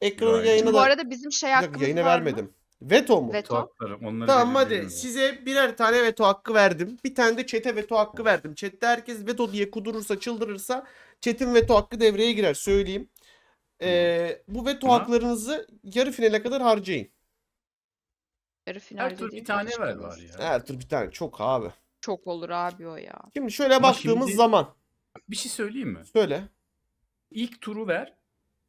Ekranı Vay. Yayına da... Bu arada bizim şey hakkımız yayına var vermedim. Mı? Veto mu? Veto. Tamam hadi size birer tane veto hakkı verdim. Bir tane de chat'e veto hakkı verdim. Chat'te herkes veto diye kudurursa, çıldırırsa chat'in veto hakkı devreye girer. Söyleyeyim. Bu veto haklarınızı yarı finale kadar harcayın. Yarı finale her tur bir tane ver var ya. Her tur bir tane. Çok abi. Çok olur abi o ya. Şimdi şöyle ama baktığımız şimdi... zaman. Bir şey söyleyeyim mi? Söyle. İlk turu ver.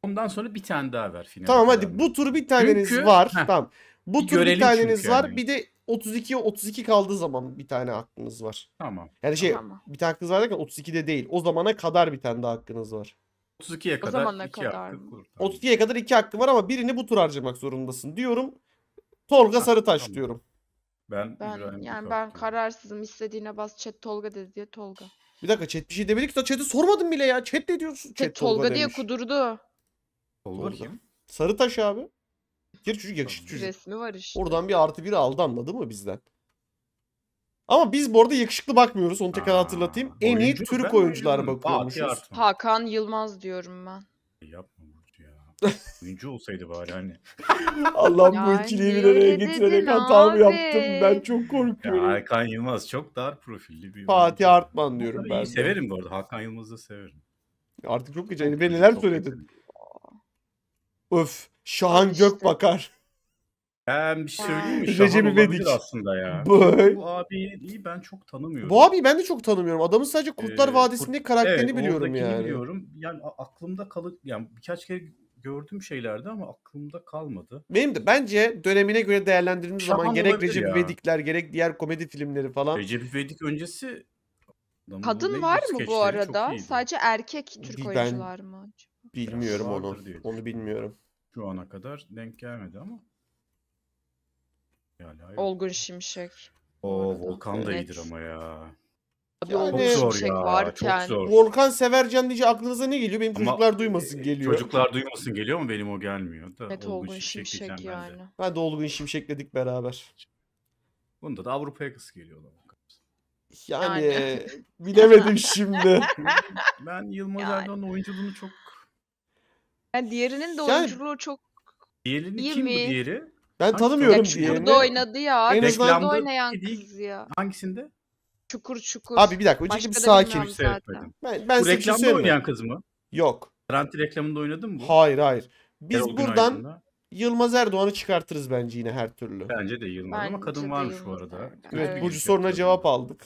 Ondan sonra bir tane daha ver finale. Tamam hadi bu tur bir taneniz çünkü... var. Heh. Tamam. Bu tur bir taneniz var. Yani. Bir de 32 kaldığı zaman bir tane hakkınız var. Tamam. Yani şey tamam. Bir tane hakkınız var derken 32'de değil. O zamana kadar bir tane daha hakkınız var. 32'ye kadar 2 hakkım var. 32'ye kadar 2 hakkım var ama birini bu tur harcamak zorundasın diyorum. Tolga Sarıtaş tamam. diyorum. Ben kararsızım. İstediğine bas chat Tolga dedi diye Tolga. Bir dakika chat bir şey demedik. Chat'i sormadım bile ya. Chat ne diyorsun? Chat Tolga diye kudurdu. Tolga kim? Sarıtaş abi. Geri çocuk yakışıklı çocuk. Resmi var işte. Oradan bir +1 aldı anladın mı bizden? Ama biz bu arada yakışıklı bakmıyoruz. Onu tekrar hatırlatayım. En iyi Türk oyuncular bakıyormuşuz. Hakan Yılmaz diyorum ben. Yapma Burcu ya. Oyuncu olsaydı bari hani. Allah'ım bu ikiliyi bir araya getirerek hatamı yaptım. Ben çok korkuyorum. Ya Hakan Yılmaz çok dar profilli bir Fatih Artman diyorum ben. Severim bu arada. Hakan Yılmaz'ı da severim. Artık çok geçen. Ben neler söyledin? Öf. Şahan işte. Gökbakar. Ben bir şey söyleyeyim mi? Recep İvedik aslında ya. Boy. Bu abiyi ben çok tanımıyorum. Bu abiyi ben de çok tanımıyorum. Adamın sadece Kurtlar Vadisi'ndeki karakterini evet, biliyorum yani. Biliyorum. Yani aklımda kalıp yani birkaç kere gördüğüm şeylerdi ama aklımda kalmadı. Benim de bence dönemine göre değerlendirdiğimiz zaman gerek Recep İvedikler gerek diğer komedi filmleri falan. Recep İvedik öncesi kadın var mı bu arada? Sadece erkek Türk oyuncular mı? Bilmiyorum onu. Onu bilmiyorum. Şu ana kadar denk gelmedi ama. Yani, Olgun Şimşek. O Volkan da iyidir ama ya. Yani, çok zor ya. Varken. Çok zor. Volkan Severcan diye aklınıza ne geliyor? Benim ama çocuklar duymasın geliyor. Çocuklar duymasın geliyor ama benim o gelmiyor da. Evet, Olgun Şimşek yani. Ben de Olgun Şimşek'ledik beraber. Bunda da Avrupa yakası geliyor. Yani bilemedim şimdi. Ben Yılmaz Erdoğan'ın oyunculuğunu çok... Yani diğerinin de oyunculuğu çok diğerinin kim mi? Bu diğeri? Ben tanımıyorum diğerini. Çukur'da oynadı ya. En azından oynayan kız ya. Hangisinde? Çukur. Abi bir dakika. Başka bir sakin. Ben reklamda oynayan kız mı? Yok. Garanti reklamında oynadı mı bu? Hayır. Biz buradan Yılmaz Erdoğan'ı çıkartırız bence yine her türlü. Bence de Yılmaz ama kadın varmış bu arada. Evet. Burcu soruna cevap aldık.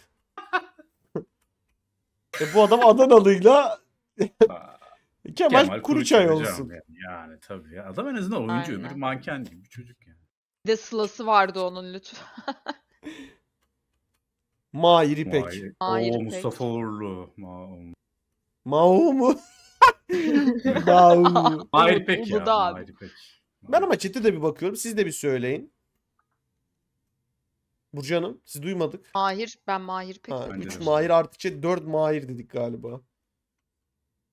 Bu adam Adanalıyla... Kemal Kuruçay olsun. Yani tabii ya. Adam en azından oyuncu öbür manken gibi bir çocuk yani. Bir de sılası vardı onun lütfen. Mahir İpek. O Mustafa Uğurlu. Mao mu? Mahir İpek ya. Mahir İpek. Ben ama chat'e de bir bakıyorum. Siz de bir söyleyin. Burcu Hanım siz duymadık. Mahir ben Mahir İpek. 3 Mahir artı 4 Mahir dedik galiba.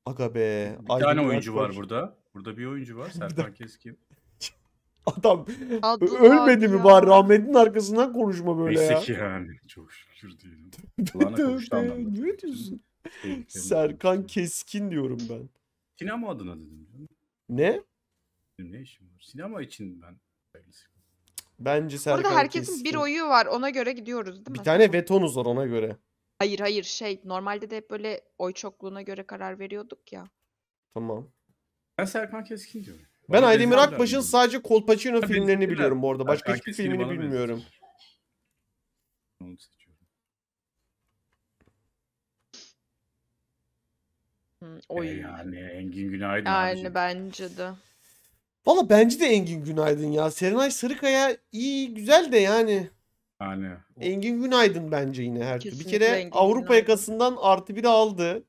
Aga be. Bir tane oyuncu var burada. Burada bir oyuncu var. Serkan Keskin. Adam ölmedi mi bari? Rahmetli'nin arkasından konuşma böyle ya. Neyse ki yani. Çok şükür değilim. Ne diyorsun? Serkan Keskin diyorum ben. Sinema adına dedim. Ne? Ne işim var? Sinema için ben. Bence Serkan Keskin. Burada herkesin bir oyu var. Ona göre gidiyoruz değil mi? Bir tane vetonuz var ona göre. Hayır normalde de hep böyle oy çokluğuna göre karar veriyorduk ya. Tamam. Ben Serkan Keskin diyorum. Ben Aydemir Akbaş'ın sadece Kolpaçino filmlerini biliyorum bu arada. Başka hiçbir filmini bilmiyorum. Onu seçiyorum. Oy. Yani Engin Günaydın. Yani bence de. Valla bence de Engin Günaydın ya. Serenay Sarıkaya iyi güzel de yani. Yani. Engin Günaydın bence yine her türlü. Bir kere Engin Avrupa yakasından +1 aldı.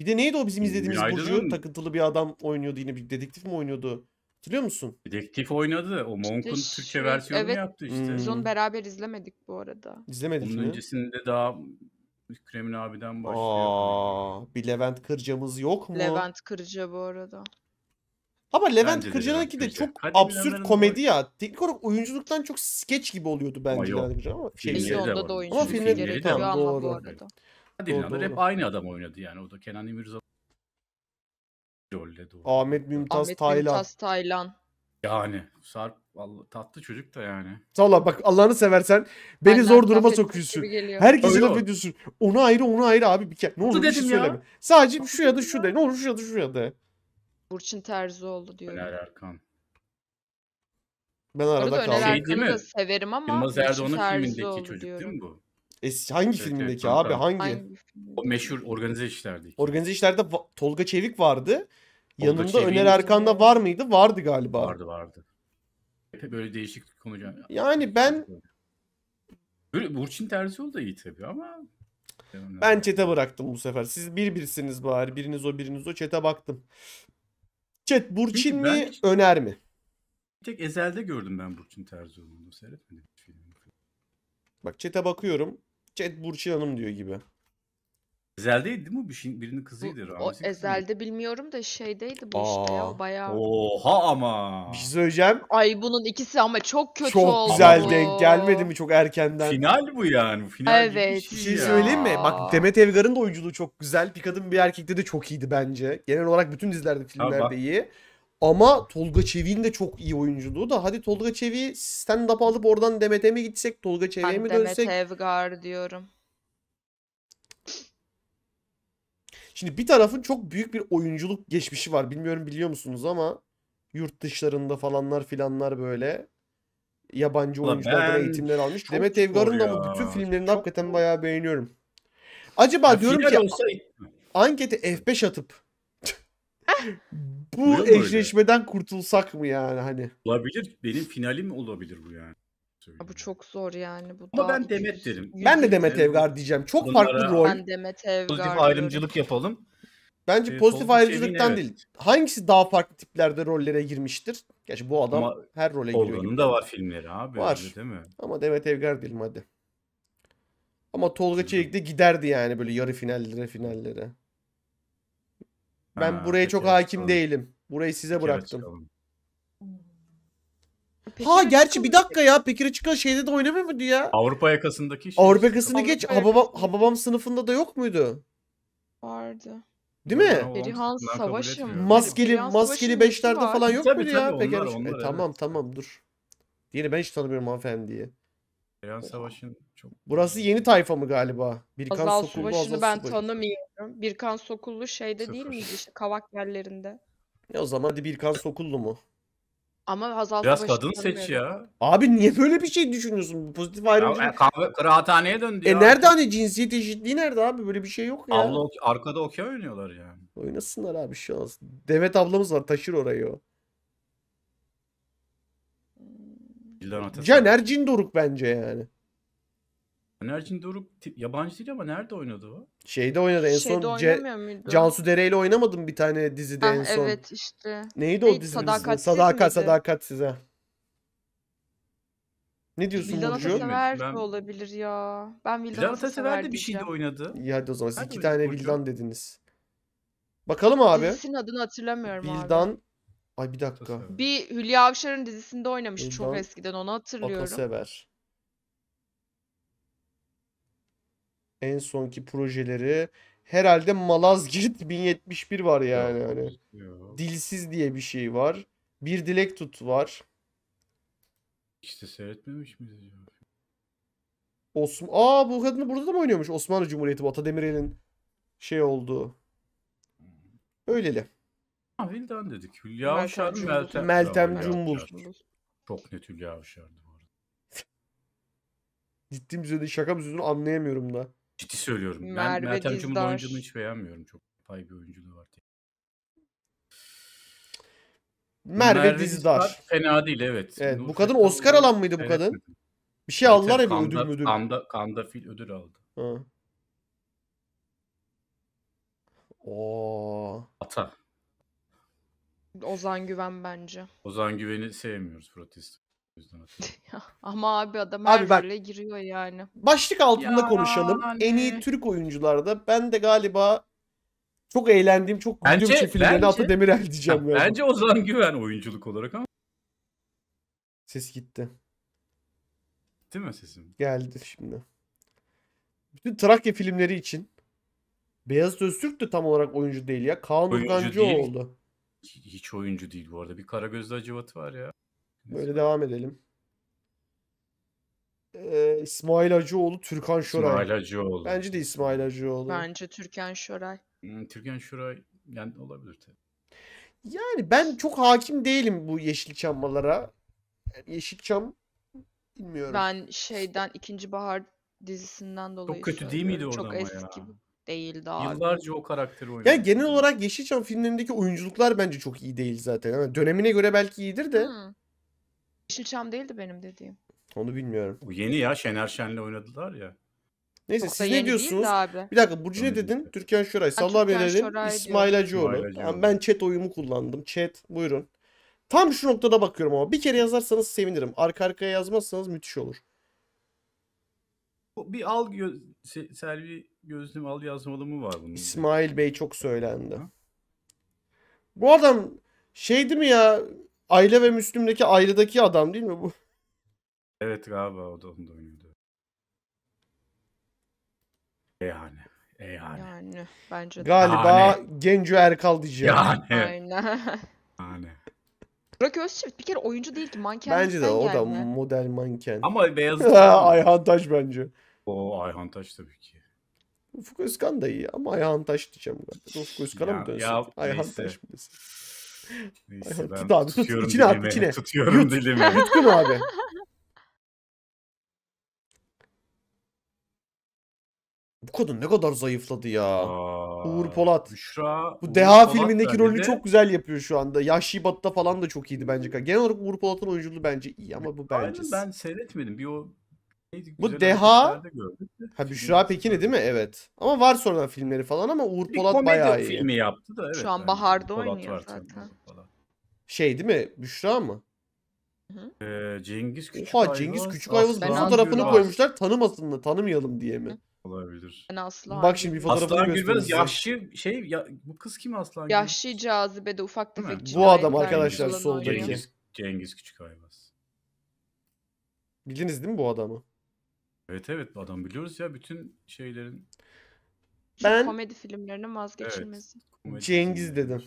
Bir de neydi o bizim izlediğimiz Burcu? Takıntılı bir adam oynuyordu yine. Bir dedektif mi oynuyordu? Hatırlıyor musun? Dedektif oynadı. O Monk'un işte Türkçe versiyonunu yaptı işte. Biz onu beraber izlemedik bu arada. İzlemedik mi? Onun öncesinde daha Krem'in abiden başlıyor. Bir Levent Kırca'mız yok mu? Levent Kırca bu arada. Ama Levent Kırca'daki de çok absürt komedi ya. Teknik olarak oyunculuktan çok skeç gibi oluyordu bence Levent Kırca ama onda da oyunculuk filmleri de var bu arada. Adil hep aynı adam oynadı yani. O da Kenan İmirzalıoğlu. Ahmet Mümtaz Taylan. Yani Sarp vallahi tatlı çocuk da yani. Valla bak Allah'ını seversen beni aynen, zor duruma sokuyorsun. Herkese laf ediyorsun. Onu ayrı abi bir kere. Ne olur bir şey söyleme. Ya. Sadece şu ya da şu de. Ne olur şu ya da şu ya da. Burçin Terzioglu diyorum. Öner Erkan. Ben arada kaldım. Öner Erkan'ı da severim ama Yılmaz Erdoğan'ın filmindeki çocuk diyorum. Değil mi bu? Hangi evet, filmindeki evet, abi? Hangi? O meşhur organize işlerdeki. Organize işlerde Tolga Çevik vardı. Yanında Öner Erkan da var mıydı? Vardı galiba. Vardı. Hep böyle değişik konuşacağım. Yani ben... Böyle Burçin Terzioglu da iyi tabii ama... Ben çete bıraktım bu sefer. Siz birbirsiniz bari. Biriniz o. Çete baktım. Chat Burçin mi? Hiç... Öner mi? Bir tek Ezel'de gördüm ben Burçin Terzioglu'nu. Seyretmedim filmi. Bak chat'e bakıyorum. Chat Burçin Hanım diyor gibi. Ezel'deydi değil mi? Birinin kızıydı. O Ezel'de bilmiyorum da şeydeydi bu işte ya bayağı. Oha ama. Bir şey söyleyeceğim. Ay bunun ikisi ama çok kötü çok oldu. Çok güzel denk gelmedi mi çok erkenden? Final bu yani. Final evet. Bir şey söyleyeyim mi? Bak Demet Evgar'ın da oyunculuğu çok güzel. Bir kadın bir erkekte de çok iyiydi bence. Genel olarak bütün dizilerde filmlerde iyi. Ama Tolga Çevik'in de çok iyi oyunculuğu da. Hadi Tolga Çevik'i stand-up'a alıp oradan Demet'e mi gitsek? Tolga Çevik'e mi dönsek? Demet Evgar diyorum. Şimdi bir tarafın çok büyük bir oyunculuk geçmişi var. Bilmiyorum biliyor musunuz ama yurt dışlarında falanlar filanlar böyle yabancı oyunculardan eğitimler almış. Demet Evgar'ın da bu bütün filmlerini çok hakikaten bayağı beğeniyorum. Acaba ya diyorum ki ankete F5 atıp bu eşleşmeden kurtulsak mı yani hani? Olabilir. Benim finalim olabilir bu yani. Söyleyeyim. Bu çok zor yani. Bu ama ben Demet derim. Ben de Demet Evgar diyeceğim. Çok farklı rol. Ben Demet Evgar pozitif ayrımcılık yapalım. Bence pozitif ayrımcılıktan evet. Değil. Hangisi daha farklı tiplerde rollere girmiştir? Gerçi bu adam ama her role giriyor. Olgun'un da var filmleri abi. Var. Değil mi? Ama Demet Evgar diyelim hadi. Ama Tolga Çevik de giderdi yani böyle yarı finallere finallere. Ben buraya çok hakim değilim. Burayı size bıraktım. Gerçi bir dakika ya. Pekir Çıkan şeyde de oynamıyor muydu ya? Avrupa yakasındaki şey. Avrupa yakasını geç. Hababam sınıfında da yok muydu? Vardı. Değil mi? Perihan Savaşı mı? Maskeli Beşler'de falan yok muydu ya? Tamam dur. Yeni ben hiç tanımıyorum hanımefendiyi. Perihan Savaşı'nın çok... Burası yeni tayfa mı galiba? Birkan Sokullu Azal ben tanımıyorum. Birkan Sokullu şeyde değil miydi işte Kavak yerlerinde? Ya o zaman hadi Birkan Sokullu mu? Ama Hazal biraz kadın seç ya. Abi niye böyle bir şey düşünüyorsun? Pozitif ayrımcılık. Kıraathaneye döndü ya. Nerede hani cinsiyet eşitliği nerede abi? Böyle bir şey yok ya. Abla arkada okey oynuyorlar yani. Oynasınlar abi şu an. Demet ablamız var taşır orayı o. Caner Cindoruk bence yani. Caner Cindoruk yabancı değil ama nerede oynadı o? Şeyde oynadı en son. Cansu Dere ile oynamadım bir tane dizide en son. Evet işte. Neydi o dizi? Sadakat size. Ne diyorsun Burcu? Vildan ben... olabilir ya. Ben Vildan Atasever'de bir şeyde oynadı. İyi hadi o zaman siz iki tane Vildan dediniz. Bakalım abi. Dizisinin adını hatırlamıyorum abi. Vildan. Ay bir dakika. Bir Hülya Avşar'ın dizisinde oynamış çok eskiden onu hatırlıyorum. Atasever. En sonki projeleri herhalde Malazgirt 1071 var yani. Hani. Dilsiz diye bir şey var. Bir Dilek Tut var. İşte seyretmemiş miyiz acaba? Bu kadını burada da mı oynuyormuş? Osmanlı Cumhuriyeti Ata Demirel'in şey olduğu. Öyleli. Vildan dedik. Hülya Avşar mı? Meltem Cumbul. Çok net Hülya Avşar'dı bu arada. Ciddi mi söyledi? Şaka mı sözünü anlayamıyorum da. Ciddi söylüyorum. Ben Meltem Cumbul'un oyunculuğunu hiç beğenmiyorum. Çok pay bir oyunculuğu var diye. Merve Dizdar. Fena değil evet. Bu kadın Oscar alan mıydı bu kadın? Bir şey aldılar ya bir ödül. Kanda Fil ödül aldı. Ata. Ozan Güven bence. Ozan Güven'i sevmiyoruz protesto. Ama abi adam her türlü giriyor yani. Başlık altında konuşalım. Anne. En iyi Türk oyuncularda ben de galiba çok eğlendiğim, çok güldüğüm için filmlerine Ata Demirel diyeceğim. Bence Ozan Güven oyunculuk olarak ama. Ses gitti. Gitti mi sesim? Geldi şimdi. Bütün Trakya filmleri için Beyazıt Öztürk de tam olarak oyuncu değil ya. Kaan Urgancıoğlu oldu. Hiç oyuncu değil bu arada. Bir Karagözlü Hacivat'ı var ya. Böyle devam edelim. İsmail Hacıoğlu, Türkan Şoray. İsmail Hacıoğlu. Bence de İsmail Hacıoğlu. Bence Türkan Şoray. Türkan Şoray yani olabilir tabii. Yani ben çok hakim değilim bu Yeşilçamlara. Yani Yeşilçam bilmiyorum. Ben şeyden, 2. Bahar dizisinden dolayı çok kötü değil miydi orada ama ya? Çok eski değildi abi. Yıllarca o karakteri oynadı. Yani genel olarak Yeşilçam filmlerindeki oyunculuklar bence çok iyi değil zaten. Yani dönemine göre belki iyidir de. Yeşilçam değildi benim dediğim. Onu bilmiyorum. O yeni ya, Şener Şen'le oynadılar ya. Neyse, çok siz ne diyorsunuz? Bir dakika, Burcu ne dedin? Türkan Şoray. Salla beni. İsmail Hacıoğlu. Yani ben chat oyumu kullandım. Chat buyurun. Tam şu noktada bakıyorum ama bir kere yazarsanız sevinirim. Arka arkaya yazmazsanız müthiş olur. Bir al Selvi gözlüm al yazmalı mı var bunun? İsmail Bey çok söylendi. Ha? Bu adam şeydi mi ya? Ayla ve Müslüm'deki Ayla'daki adam değil mi bu? Evet galiba o da onda oynuyordu. Yani bence de. Galiba Genco Erkal diyeceğim. Yani. Burak Özçift bir kere oyuncu değil ki, manken. Bence de o da model manken. Ama beyaz. Ayhan Taş bence. O Ayhan Taş tabii ki. Ufuk Özkan da iyi ama Ayhan Taş diyeceğim. Ufuk Özkan'a mı dönsün? Ayhan Taş mı desin? Neyse, ben tutuyorum dilimi. Tutuyorum dilimi. Yutkun abi. Bu kadın ne kadar zayıfladı ya. Uğur Polat. Bu Deha filmindeki rolünü çok güzel yapıyor şu anda. Yahşi Batı'da falan da çok iyiydi bence. Genel olarak Uğur Polat'ın oyunculuğu bence iyi ama bu bence. Ben seyretmedim. Bir o neydi, bu Deha. Ha, Büşra Pekin'i değil mi? Evet. Ama var sonradan filmleri falan ama Uğur Polat bayağı iyi. Filmi yaptı da, evet. Şu an baharda oynuyor zaten. Şey değil mi? Büşra mı? Cengiz Küçükayvaz. Oha, Cengiz Küçükayvaz bu fotoğrafını koymuşlar. Tanımasın da tanımayalım diye mi? Olabilir. Ben Aslan. Bak şimdi bir fotoğrafını göstereyim. Aslan Gürbüz şey ya, bu kız kim Aslan Gürbüz? Yaşlı cazibede ufak tefek. Bu adam arkadaşlar soldaki. Cengiz Küçükayvaz. Bildiniz değil mi bu adamı? Evet, bu adam biliyoruz ya bütün şeylerin. Ben komedi filmlerinin vazgeçilmezi. Evet, Cengiz dedim.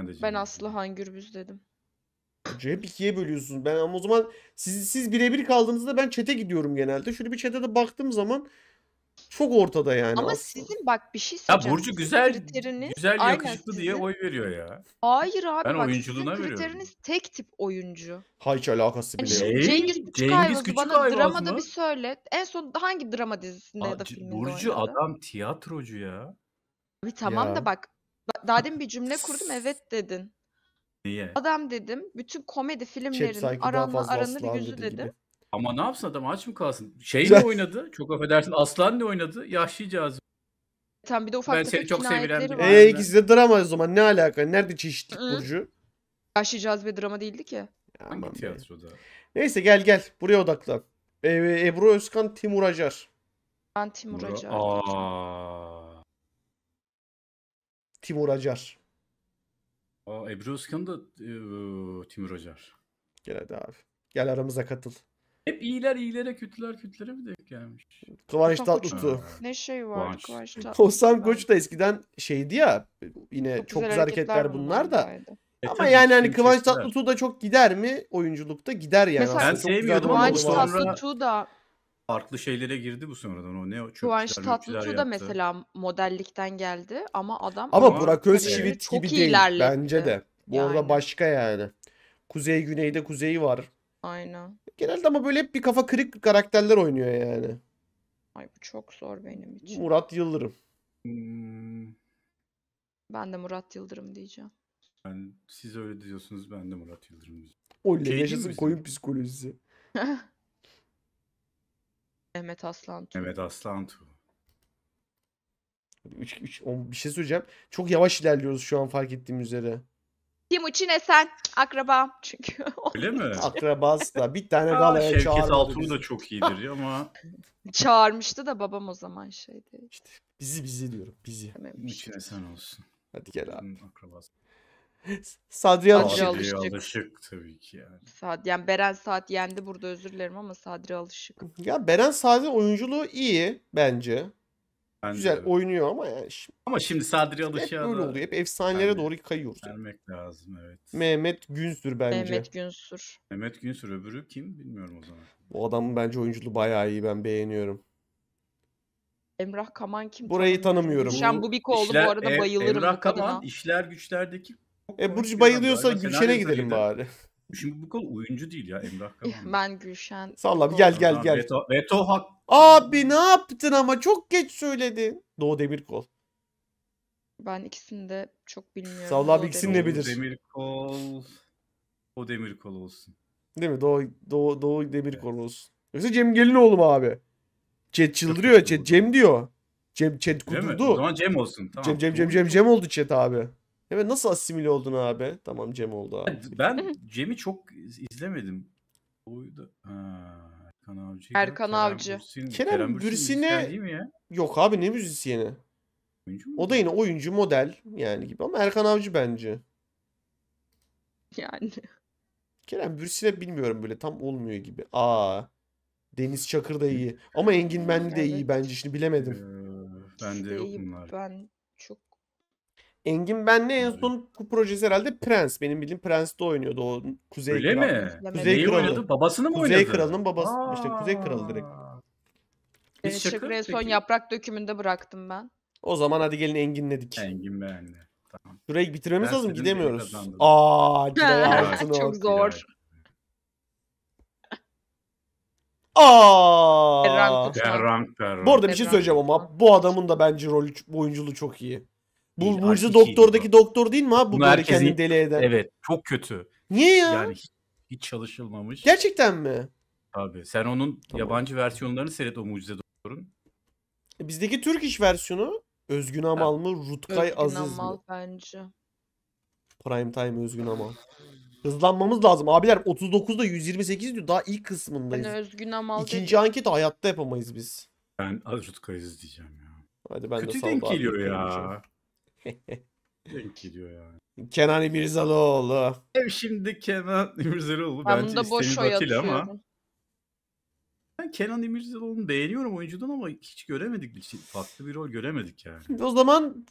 Ben Aslıhan Gürbüz dedim. Hep ikiye bölüyorsunuz. Ben ama o zaman siz birebir kaldığınızda ben chat'e gidiyorum genelde. Şöyle bir chat'e de baktığım zaman çok ortada yani. Ama aslında sizin bak bir şey söyleyeceğim. Ya Burcu güzel yakışıklı sizin diye oy veriyor ya. Hayır abi, ben bak oyunculuğuna sizin kriteriniz veriyorum. Tek tip oyuncu. Hiç alakası bile yok. Cengiz Küçükayvaz bana dramada mı? Bir söyle. En son hangi drama dizisinde ya da filminde Burcu oynadı? Adam tiyatrocu ya. Abi tamam ya. Da bak daha demin bir cümle kurdum, evet dedin. Niye? Adam dedim bütün komedi filmlerinin aranır yüzü dedim. Ama ne yapsın adam, aç mı kalsın? Şeyle oynadı. Çok affedersin, Aslan'la oynadı. Yahşi Cazip. Tam bir de ufak tefek cinayetleri var. İkisi de drama o zaman, ne alaka? Nerede çeşitlik Burcu? Yahşi Cazibe drama değildi ki. Hangi tiyatroda? Neyse gel buraya odaklan. Ebru Özkan, Timur Acar. Ben Timur Acar. Timur Acar. Ebru Özkan da Timur Acar. Gel hadi abi. Gel aramıza katıl. Hep iyiler iyilere, kötüler kötülere mi denk gelmiş? Kıvanç Tatlıtuğ. Ne şey var Kıvanç Tatlıtuğ. Ozan Koç da eskiden şeydi ya, yine çok güzel hareketler bunlar da. Ama yani hani Kıvanç Tatlıtuğ da çok gider mi? Oyunculukta gider yani. Mesela ben sevmiyordum ama Kıvanç Tatlıtuğ da farklı şeylere girdi bu sonradan. O ne o çok Kıvanç Tatlıtuğ da mesela modellikten geldi ama adam. Ama Burak Özçivit gibi değil ilerledi. Bence de. Bu yani. Orada başka yani. Kuzey güneyde kuzeyi var. Aynen. Genelde ama böyle hep bir kafa kırık karakterler oynuyor yani. Ay bu çok zor benim için. Murat Yıldırım. Ben de Murat Yıldırım diyeceğim. Yani siz öyle diyorsunuz, ben de Murat Yıldırım diyeceğim. Oley, yaşasın koyun psikolojisi. Mehmet Aslantu. Bir şey söyleyeceğim. Çok yavaş ilerliyoruz şu an, fark ettiğim üzere. Timuçin Esen akrabam çünkü. Öyle mi? Akrabası da bir tane galaya çağırdı. Şevket Altun'u da çok iyidir ya ama. Çağırmıştı da babam o zaman şeydi. İşte bizi diyorum, bizi. Timuçin Esen olsun. Hadi gel abi. Akrabası. Sadri Alışık tabii ki yani. Yani Beren Saat yendi burada, özür dilerim ama Sadri Alışık. Ya Beren Saat'in oyunculuğu iyi bence. Güzel evet. Oynuyor ama yani şimdi, ama şimdi Sadri Alışık'a hep böyle oluyor. Hep efsanelere yani, doğru kayıyoruz. Vermek lazım evet. Mehmet Günsür bence. Mehmet Günsür öbürü kim bilmiyorum o zaman. Bu adamın bence oyunculuğu bayağı iyi, ben beğeniyorum. Emrah Kaman kim? Burayı tanımıyorum. Şambubikoğlu bu arada bayılırım. Emrah Kaman İşler Güçler'deki. Burcu bayılıyorsa Gülşen'e gidelim bari. Şimdi bu konu oyuncu değil ya Emrah Kaman. Ben Gülşen. Salla bir gel. Veto hak. Abi ne yaptın ama çok geç söyledin. Doğu Demirkol. Ben ikisini de çok bilmiyorum. Salla abi ikisini de bilir. Doğu Demirkol olsun. Değil mi? Doğu Demirkol evet. Olsun. Yoksa Cem Gelinoğlu mu abi? Chat çıldırıyor. Chat Cem diyor. Chat kudurdu. O zaman Cem olsun. Tamam. Cem oldu chat abi. Evet nasıl asimile oldun abi? Tamam Cem oldu abi. Ben Cem'i çok izlemedim. Oydu. Erkan Avcı. Kerem Bürsin'e yok abi ne müzisyeni? O da yine oyuncu model yani gibi ama Erkan Avcı bence. Yani. Kerem Bürsin'e bilmiyorum böyle tam olmuyor gibi. Deniz Çakır da iyi. Ama Engin Benli de iyi bence şimdi bilemedim. Ben de yok bunlar. Ben çok Engin Benli en son projesi herhalde Prens. Benim bildiğim Prens'te oynuyordu o Kuzey Kralı. Öyle mi? Kuzey Kralı. Oynadı? Babasını mı oynadı? Kuzey Kralı'nın babası. İşte Kuzey Kralı direkt. Deniz Çakır'ı en son Yaprak Dökümü'nde bıraktım ben. O zaman hadi gelin Engin'ledik. Engin Benli. Tamam. Şurayı bitirmemiz lazım gidemiyoruz. Çok zor. Bu arada bir şey söyleyeceğim ama bu adamın da bence rolü, oyunculuğu çok iyi. Bu Burcu Doktor'daki doktor değil mi abi? Bu böyle kendini deli eden. Evet çok kötü. Niye ya? Yani hiç çalışılmamış. Gerçekten mi? Abi sen onun yabancı versiyonlarını seyret o Mucize Doktor'un. Bizdeki Türk iş versiyonu Özgün Amal mı? Rutkay Özgün Aziz Amal mi? Bence. Prime time Özgün Amal. Hızlanmamız lazım abiler 39'da 128 diyor daha ilk kısmındayız. Ben Özgün Amal İkinci anketi hayatta yapamayız biz. Ben Rutkay'ı izleyeceğim ya. Hadi ben kötü de denk geliyor ya. Denk geliyor yani. Kenan İmirzalıoğlu. Şimdi Kenan İmirzalıoğlu bence istediğim ama. Ben Kenan İmirzalıoğlu'nu beğeniyorum oyuncudan ama hiç göremedik. Farklı bir rol göremedik yani. O zaman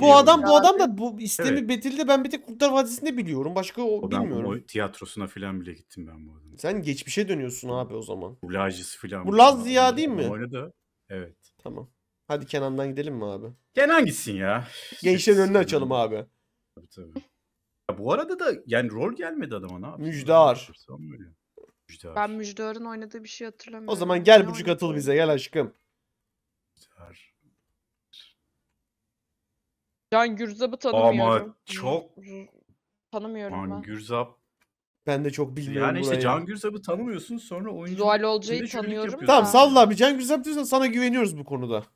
bu adam da bu istemi evet. Betil'de ben bir tek Kurtlar Vadisi'nde biliyorum. Başka o bilmiyorum. O tiyatrosuna falan bile gittim ben bu adamın. Sen geçmişe dönüyorsun abi o zaman. Burlajcısı falan. Burlaz Ziya değil mi? Oynadı. Evet. Tamam. Hadi Kenan'dan gidelim mi abi? Kenan gitsin ya. Gençlerin önünü açalım abi. Tabii. Ya bu arada da yani rol gelmedi adama ne yapayım? Müjdar. Ben Müjdar'ın oynadığı bir şey hatırlamıyorum. O zaman gel buçuk atıl bize gel aşkım. Müjdar. Can Gürzap'ı tanımıyorum. Ama çok. Tanımıyorum ben. Can Gürzap. Ben de çok bilmiyorum yani işte Can Gürzap'ı tanımıyorsun sonra oyuncu. Zuhal Olcay'ı tanıyorum. Tamam salla abi Can Gürzap diyorsan sana güveniyoruz bu konuda.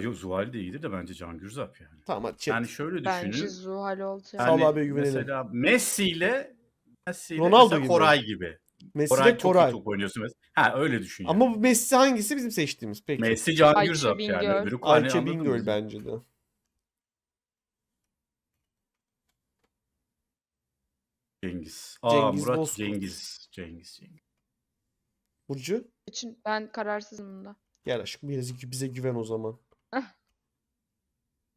Yok Zuhal de iyidir de bence Can Gürzap yani. Tamam hadi. Yani şöyle düşünün. Bence Zuhal Olcay. Yani salla abi güvenelim. Mesela Messi ile Ronaldo gibi. Koray gibi. Messi ile Koray. Çok oynuyorsun mesela. Ha öyle düşün. Yani. Ama Messi hangisi bizim seçtiğimiz peki? Messi Can Gürzap yani. Ayça Bingöl bence de. Cengiz. Burcu? İçin ben kararsızım bunda. Gel aşkım bize güven o zaman.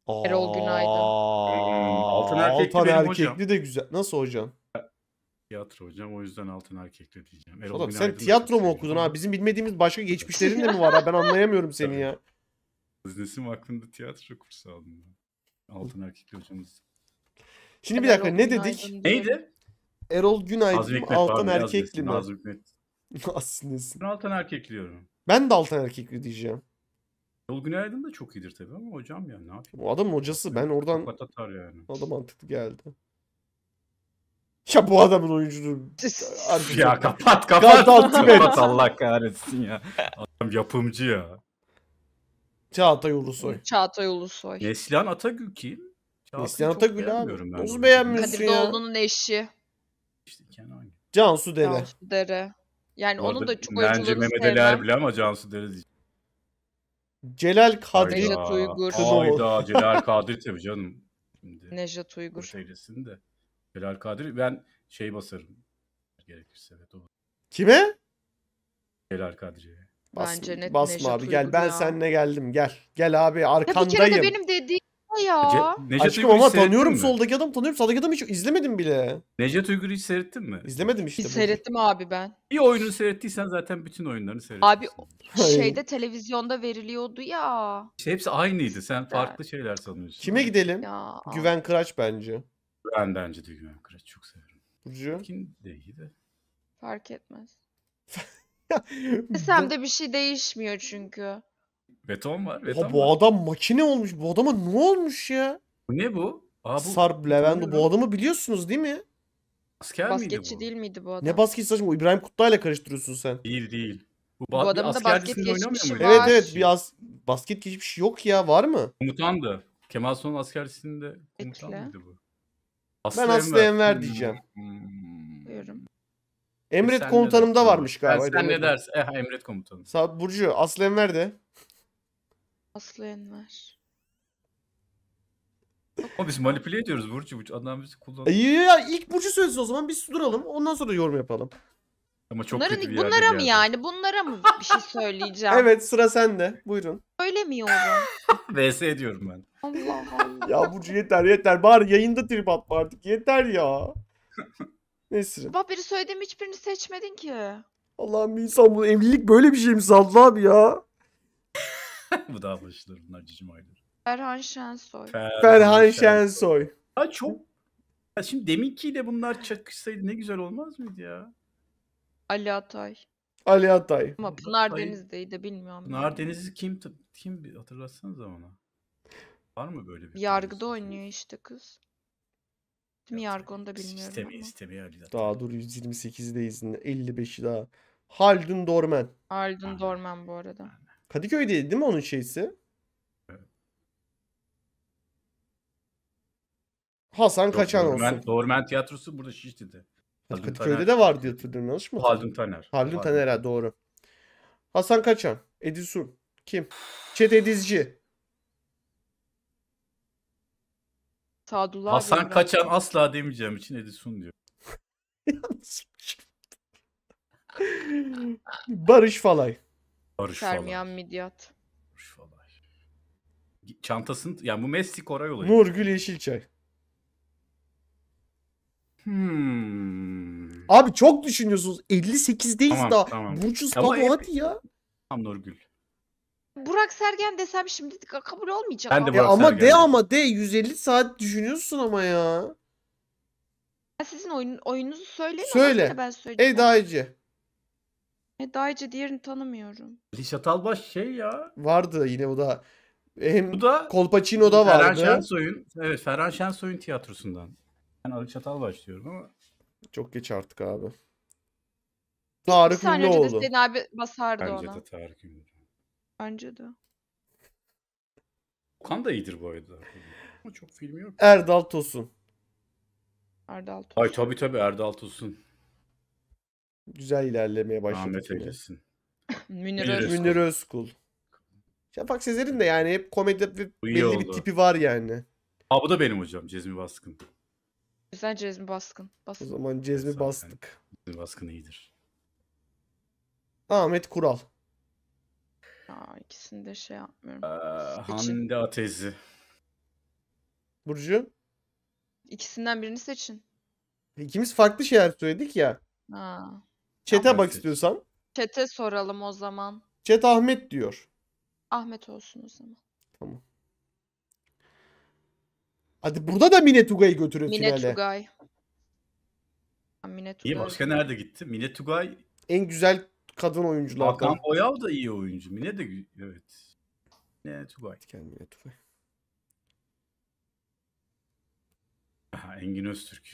Erol Günaydın. Altın erkekli de güzel. Nasıl hocam? Tiyatro hocam o yüzden altın erkekli diyeceğim. Erol Günaydın sen tiyatro mu okudun abi? Bizim bilmediğimiz başka geçmişlerin de mi var? Ben anlayamıyorum seni ya. Öznesim aklımda tiyatro kursu aldım. Altın erkekli hocamız. Şimdi bir dakika ne dedik? Neydi? Erol Günaydın altın erkekli mi? Aslında. Altın erkekli diyorum. Ben de altın erkekli diyeceğim. Erol Günaydın da çok iyidir tabii ama hocam ya ne yapayım? O adamın hocası ben oradan yani. O da mantıklı geldi. Ya bu adamın oyunculuğu. Ya kapat Allah kahretsin ya. Adam yapımcı ya. Çağatay Ulusoy. Neslihan Atagül kim? Neslihan Atagül abi. Onu beğenmiyorsun Kadir ya. Kadir Doğulu'nun eşi. İşte Kenan. Cansu Dere. Yani onun da çok oyunculuğunu sevmem. Bence Mehmet Ali bile ama Cansu Dere değil. Celal Kadri. Nejat Uygur. Hayda Celal Kadri tabii canım. Nejat Uygur. Seyresin de. Celal Kadri ben basarım. Gerekirse evet o. Kime? Celal Kadri'ye. Bence net. Basma abi, gel ben seninle geldim, gel. Gel abi, arkandayım. Ya bir kere de benim dediğim ya. Aşkım ama tanıyorum soldaki adamı, tanıyorum sağdaki adamı, hiç izlemedim bile. Necdet Uygur'u hiç seyrettin mi? İzlemedim işte. Seyrettim abi ben. Bir oyunu seyrettiysen zaten bütün oyunlarını seyrettin. Abi şeyde televizyonda veriliyordu ya. İşte hepsi aynıydı, sen farklı şeyler sanıyorsun. Kime gidelim? Ya. Güven Kıraç bence. Bence de Güven Kıraç, çok severim. Burcu? Kim de. Fark etmez. Desem de bir şey değişmiyor çünkü. Beton var. Beton bu var. Adam makine olmuş. Bu adama ne olmuş ya? Ne bu? Bu Sarp Levent, bu adamı biliyorsunuz değil mi? Asker basketçi miydi, değil miydi bu adam? Ne basketçi saçma? İbrahim Kutlu'yla karıştırıyorsun sen. Değil. Bu adamın da basket geçmişi var. Evet biraz basket geçmişi yok ya, var mı? Komutandı. Kemal Sunal askerlisinde komutan mıydı bu? Ben Aslı Enver diyeceğim. Diyorum. Emret komutanımda varmış galiba. Sen ne dersin? Emret komutanım. Burcu, Aslı Enver de. Aslı Enver. Ama biz manipüle ediyoruz Burcu. Adam bizi kullanıyor. Ya ilk Burcu söylesin o zaman, biz duralım. Ondan sonra yorum yapalım. Ama çok kötü bir yerde. Bunlara mı yani? Bunlara mı bir şey söyleyeceğim? Evet, sıra sende. Buyurun. Söylemiyorum. VS ediyorum ben. Allah Allah. Ya Burcu yeter. Bari yayında trip atma artık. Yeter ya. Neyse. Baba biri söylediğim hiçbirini seçmedin ki. Allah'ım, insan bu evlilik böyle bir şey mi sandı abi ya? Bu daha başlıdır bunlar, cicim aydır. Ferhan Şensoy. Ha çok. Ya şimdi deminkiyle bunlar çakışsaydı ne güzel olmaz mıydı ya? Ali Atay. Ama Pınar Deniz'deydi, bilmiyorum. Pınar Deniz'i kim hatırlatsanız ona. Var mı böyle bir? Yargıda oynuyor işte kız. Mi yargı onu da bilmiyorum. İstemiyor Ali Atay. Daha dur 128'deyiz. 55'i daha. Haldun Dorman bu arada. Kadıköy'de değil mi onun şeysi? Evet. Hasan Kaçan olsun. Dorman tiyatrosu burada Şişli'de. Kadıköy'de de var diye hatırlıyorum, yanlış mı? Haldun Taner doğru. Hasan Kaçan, Edison, kim? Çet Edizci. Sadullah Hasan Kaçan ben asla demeyeceğim için Edison diyor. Barış Termiyan Midyat. Çantasın yani bu Messi Koray olayı. Nurgül Yeşilçay. Abi çok düşünüyorsunuz. 58'deyiz tamam, daha. Tamam. Burcu Stavu hadi ya. Tamam Nurgül. Burak Sergen desem şimdi kabul olmayacak. Ben de Burak Sergen. Ama de 150 saat düşünüyorsun ama ya. Ben sizin oyununuzu söyleyin. Söyle. Ben söyleyeyim. Eda'yıcı diğerini tanımıyorum. Ali Çatalbaş şey ya. Vardı yine o da. Bu da Kolpaçino'da vardı. Ferhan Şensoy'un tiyatrosundan. Ben Ali Çatalbaş diyorum ama. Çok geç artık abi. Tarık Ünlüoğlu. Önce de seni abi basardı ona. Bence de Tarık Ünlüoğlu. Bence de. Okan da iyidir bu arada. Ama çok filmi yok. Erdal Tosun. Ay tabii Erdal Tosun. Güzel ilerlemeye başladı. Ahmet Eylesin. Münir Özkul. Şafak Sezer'in de yani hep komedide belli bir tipi var yani. Bu da benim hocam. Cezmi Baskın. Güzel Cezmi Baskın. O zaman Cezmi bastık. Cezmi Baskın iyidir. Ahmet Kural. İkisini de şey yapmıyorum. Hande Atezi. Burcu? İkisinden birini seçin. İkimiz farklı şeyler söyledik ya. Çete bak istiyorsan. Çete soralım o zaman. Çet Ahmet diyor. Ahmet olsun o zaman. Tamam. Hadi burada da Mine Tugay'ı götürün finale. Mine Tugay. İyi başka nerede gitti? Mine Tugay. En güzel kadın oyunculardan. Hakan Boyav da iyi oyuncu. Mine de evet. Mine Tugay. Engin Öztürk.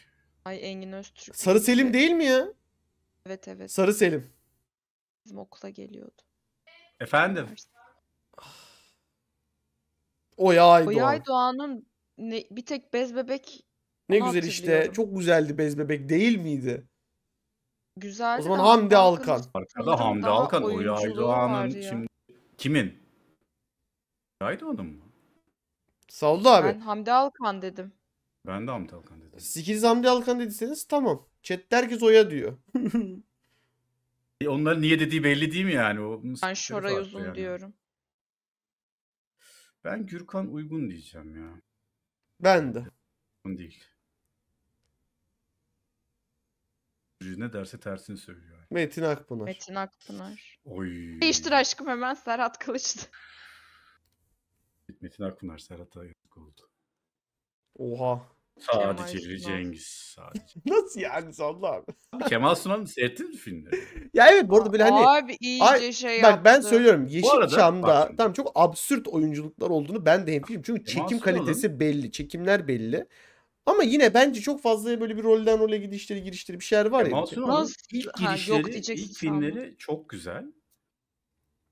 Engin Öztürk. Sarı Selim değil mi ya? Evet. Sarı Selim. Bizim okula geliyordu. Efendim? Oyay Doğan'ın bir tek Bez Bebek. Ne güzel işte. Çok güzeldi Bez Bebek değil miydi? Güzeldi. O zaman Hamdi Alkan. Arkada Hamdi Alkan. Oyay Doğan'ın şimdi. Kimin? Oyay Doğan'ın mı? Savlu abi. Ben Hamdi Alkan dedim. Ben de Hamdi Alkan dedim. Siz ikiniz Hamdi Alkan dediyseniz tamam. Chat'te herkes Oya diyor. Onların niye dediği belli değil mi yani? O ben Şoray Uzun yani diyorum. Ben Gürkan Uygun diyeceğim ya. Ben de. Uygun değil. Ne derse tersini söylüyor. Metin Akpınar. Metin Akpınar. Oy. Değiştir aşkım hemen, Serhat Kılıç'tı. Metin Akpınar Serhat'a yazık oldu. Oha. Sadece Cengiz. Sadece. Nasıl yani Sallı abi? Kemal Sunal'ın seyrettin mi filmleri? Ya evet bu arada böyle hani. Abi iyice şey yaptı. Bak ben söylüyorum Yeşilçam'da tam çok absürt oyunculuklar olduğunu ben de hemfikirim. Çünkü Kemal çekim kalitesi belli. Çekimler belli. Ama yine bence çok fazla böyle bir rolden role gidişleri girişleri bir şeyler var ya. Kemal Sunal'ın ilk girişleri, ilk filmleri çok güzel.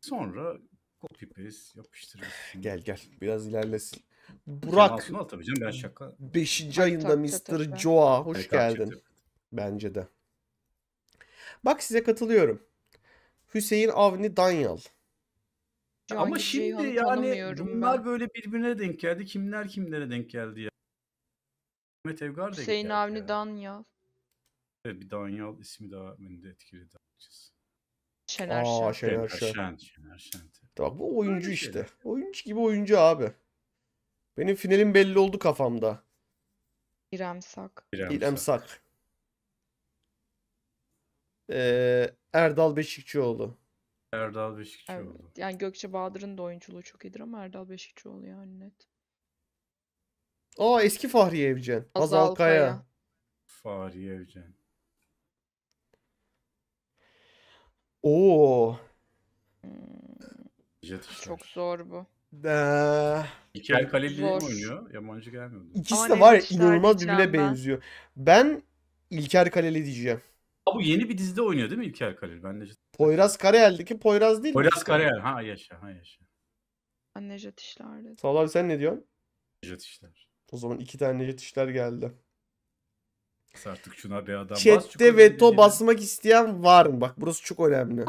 Sonra copy paste yapıştırıyoruz. Gel gel biraz ilerlesin. Burak 5. ayında Mr. Joa hoş geldin. Bence de. Bak size katılıyorum. Hüseyin Avni Danyal. Ama şimdi yani bunlar böyle birbirine denk geldi. Kimler kimlere denk geldi ya. Demet Evgar denk Hüseyin Avni yani. Danyal. Evet, bir Danyal ismi daha beni de etkiledi. Şener Şen. Şener Şen. Tamam, bu oyuncu işte. Oyuncu gibi oyuncu abi. Benim finalim belli oldu kafamda. İrem Sak. Erdal Beşikçioğlu. Evet. Yani Gökçe Bahadır'ın da oyunculuğu çok iyidir ama Erdal Beşikçioğlu yani net. Eski Fahriye Evcen. Azal Kaya. Fahriye Evcen. Çok zor bu. İlker Kaleli'yi oynuyor. Yabancı gelmiyor. İkisi de var ya, inanılmaz birbirine benziyor. Ben İlker Kaleli diyeceğim. Bu yeni bir dizide oynuyor değil mi İlker Kaleli? Ben Poyraz Karayel'deki Poyraz değil mi? Poyraz Karayel. Ha yaşa. Ben Necdet İşler dedim. Sağ ol abi, sen ne diyorsun? Necdet İşler. O zaman 2 tane Necdet İşler geldi. Artık şuna bir adam. Chat'te veto basmak isteyen var mı? Bak burası çok önemli.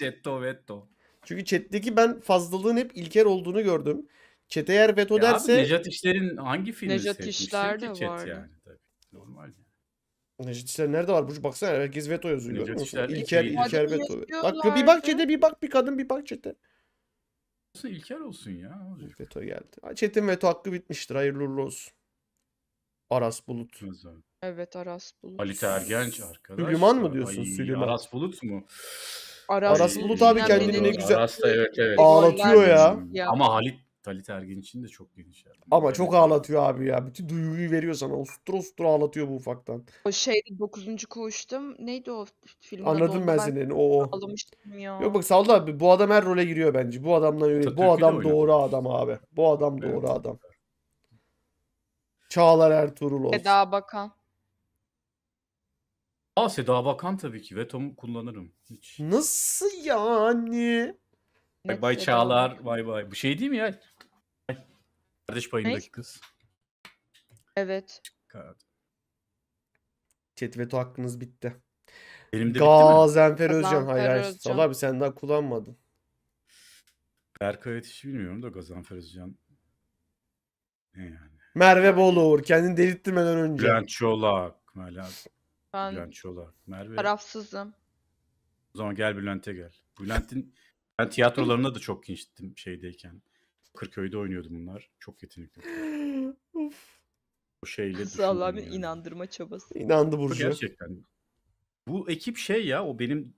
Chat'te veto. Çünkü chat'teki ben fazlalığın hep İlker olduğunu gördüm. Chat'e eğer veto derse... Abi Necdet İşler'in hangi filmi Necdet İşler de vardı. Yani, tabii. Normal yani. Necdet İşler nerede var? Burcu baksana, herkes veto yazıyor. Necdet İşler İlker veto. Bak bir bak chat'e, bir bak bir kadın, bir bak chat'e. İlker olsun ya. Veto geldi. Chat'in veto hakkı bitmiştir. Hayırlı uğurlu olsun. Aras Bulut. Evet Aras Bulut. Ali Tergenç arkadaş. Süleyman mı diyorsun? Süleyman. Aras Bulut mu? Aras Bulut abi kendini ne güzel evet. Ağlatıyor ya. Ama Halit Ergen için de çok geniş. Yani. Ama çok ağlatıyor abi ya. Bütün duyguyu veriyor sana. Ostur ağlatıyor bu ufaktan. O 9. Koğuştum. Neydi o filmin? Anladım ben seni. Ağlamıştım ya. Yok bak Sallı abi, bu adam her role giriyor bence. Bu adamdan öyle. Bu adam doğru adam abi. Bu adam doğru adam. Çağlar Ertuğrul olsun. Seda Bakan. Seda Bakan tabii ki. Veto'mu kullanırım. Hiç. Nasıl yani? Bay Çağlar, bay. Bu şey değil mi ya? Kardeş payındaki kız. Evet. Chat veto hakkınız bitti. Benim de Gazenfer Özcan. Hayır. Salih abi sen daha kullanmadın. Berkay Yetiş'i bilmiyorum da Gazenfer Özcan. Ne yani? Merve Boluğur. Kendini delirttirmeden önce. Bülent Çolak. Ben Merve. Tarafsızım. O zaman gel Bülent'e gel. Bülent'in ben tiyatrolarına da çok gençtim şeydeyken. Kırköy'de oynuyordu bunlar. Çok yetenekli. O şeyle Allah'ın inandırma çabası. İnandı Burcu. Gerçekten. Bu ekip şey ya, o benim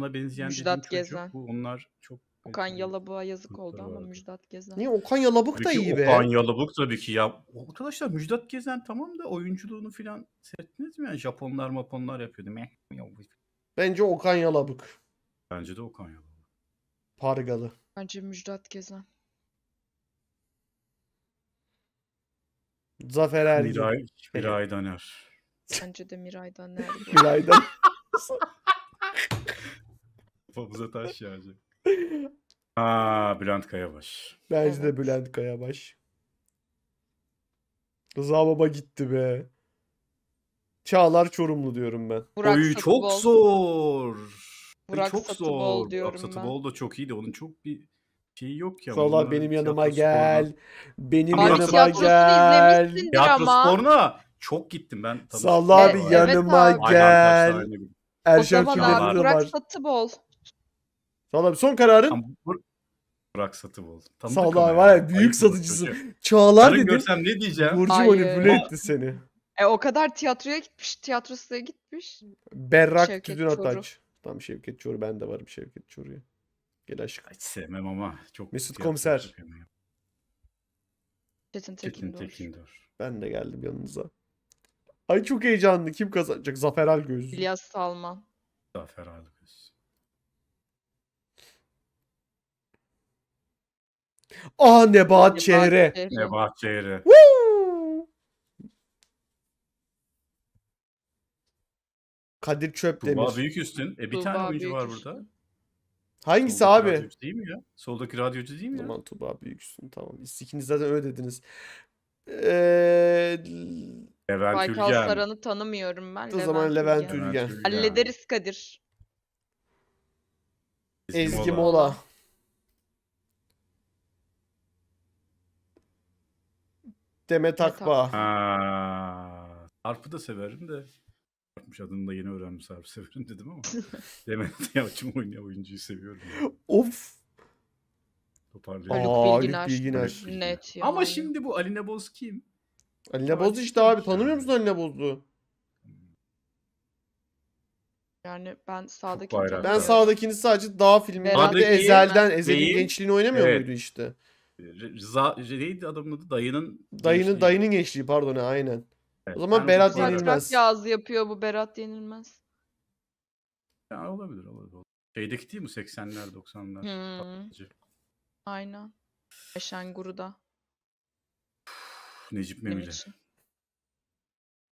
ona benzeyen Müjdat Gezen. Bu onlar çok Okan Yalabık'a yazık oldu ama Müjdat Gezen. Niye Okan Yalabık da iyi be? Okan Yalabık tabii ki ya. Arkadaşlar Müjdat Gezen tamam da oyunculuğunu filan seyrettiniz mi? Yani Japonlar Maponlar yapıyordu. Bence Okan Yalabık. Bence de Okan Yalabık. Pargalı. Bence Müjdat Gezen. Zafer Ergin. Miray Daner. Bence de Miray Daner. Miray Daner. Kafamıza taş yağacak. Bülent Kayabaş. Bence de Bülent Kayabaş. Rıza Baba gitti be. Çağlar Çorumlu diyorum ben. Çok zor. Çok zor. Burak Satıbol da çok iyiydi. Onun çok bir şeyi yok ya. Salak benim yanıma gel. Benim yanıma gel. Tiyatro sporuna çok gittim ben. Salak abi yanıma gel. Erşen filmlerinde var. Burak Satıbol. Tamam, son kararın. Burak Satıbol. Sağ var ya, büyük ayıp satıcısı. Çocuğu. Çağlar dedi. Görsem ne diyeceğim? Burcu manipüle etti seni. O kadar tiyatroya gitmiş, tiyatrosuna gitmiş. Berrak Tüdün Ataç. Tam Şevket Çoru, ben de varım Şevket Çoru'ya. Gel aşkım. Hiç sevmem ama. Çok Mesut Komiser. Çetin Tekindor. Ben de geldim yanınıza. Ay çok heyecanlı. Kim kazanacak? Zafer Algöz. İlyas Salman. Zafer Algöz. Ah Nebahat Çehre. Nebahat Çehre. Kadir Çöpdemir. Tuğba Büyüküstün. Bir tane oyuncu var burada. Hangisi soldaki abi? Değil mi ya? Soldaki radyocu değil mi? Tamam Tuğba Büyüküstün, tamam. Siz ikiniz zaten öyle dediniz. Baykal Saran'ı tanımıyorum ben. O zaman Levent Ülgen. Hallederiz Kadir. Ezgi Mola. Demet Akbağ. Harp'ı da severim de. Adını da yeni öğrendim, Sarp severim dedim ama Demet Yalçın oynayan oyuncuyu seviyorum. Yani. Of! Haluk Bilginer. Net ya. Ama şimdi bu Aline Boz kim? Aline Boz işte abi. Tanımıyor musun Aline Boz'u? Yani ben sağdaki... Ben sağdakini sadece Dağ filminde Ezel'den, Ezel'in gençliğini oynamıyor muydu işte? Rıza, neydi adamın adı? Dayının gençliği pardon, aynen. Evet, o zaman Berat Yenilmez. Yaz yapıyor bu Berat Yenilmez. Ya olabilir. Şeydeki değil mi? 80'ler, 90'lar. Aynen. Eşenguru'da. Necip Memili.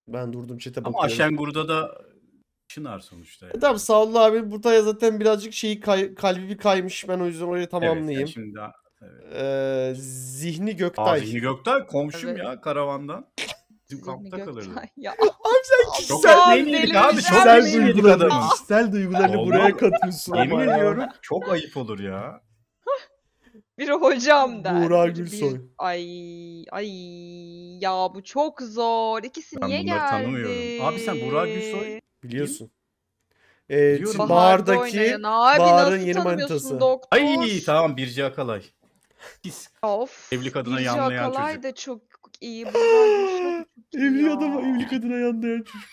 Ben durdum çete bakıyorum. Ama Eşenguru'da da Çınar sonuçta. Yani. Tamam sağ ol abi. Burada zaten birazcık şeyi kalbi bir kaymış. Ben o yüzden orayı tamamlayayım. Evet, şimdi daha, evet. Zihni Göktay. Zihni Göktay komşum evet. Ya karavandan. Kampta kalırdı. Abi sen kişisel duygularını buraya katıyorsun. Yemin ediyorum çok ayıp olur ya. Biri hocam der. Buğra Gülsoy. Ay ya bu çok zor. İkisi ben niye geldi? Tanımıyorum. Abi sen Buğra Gülsoy biliyorsun. Bahar'daki Bahar'ın yeni manitası. Ay tamam Birce Akalay. Of. Evli kadına yanlayan çocuk. Akalay da çok iyi. Evli kadına yanlayan çocuk.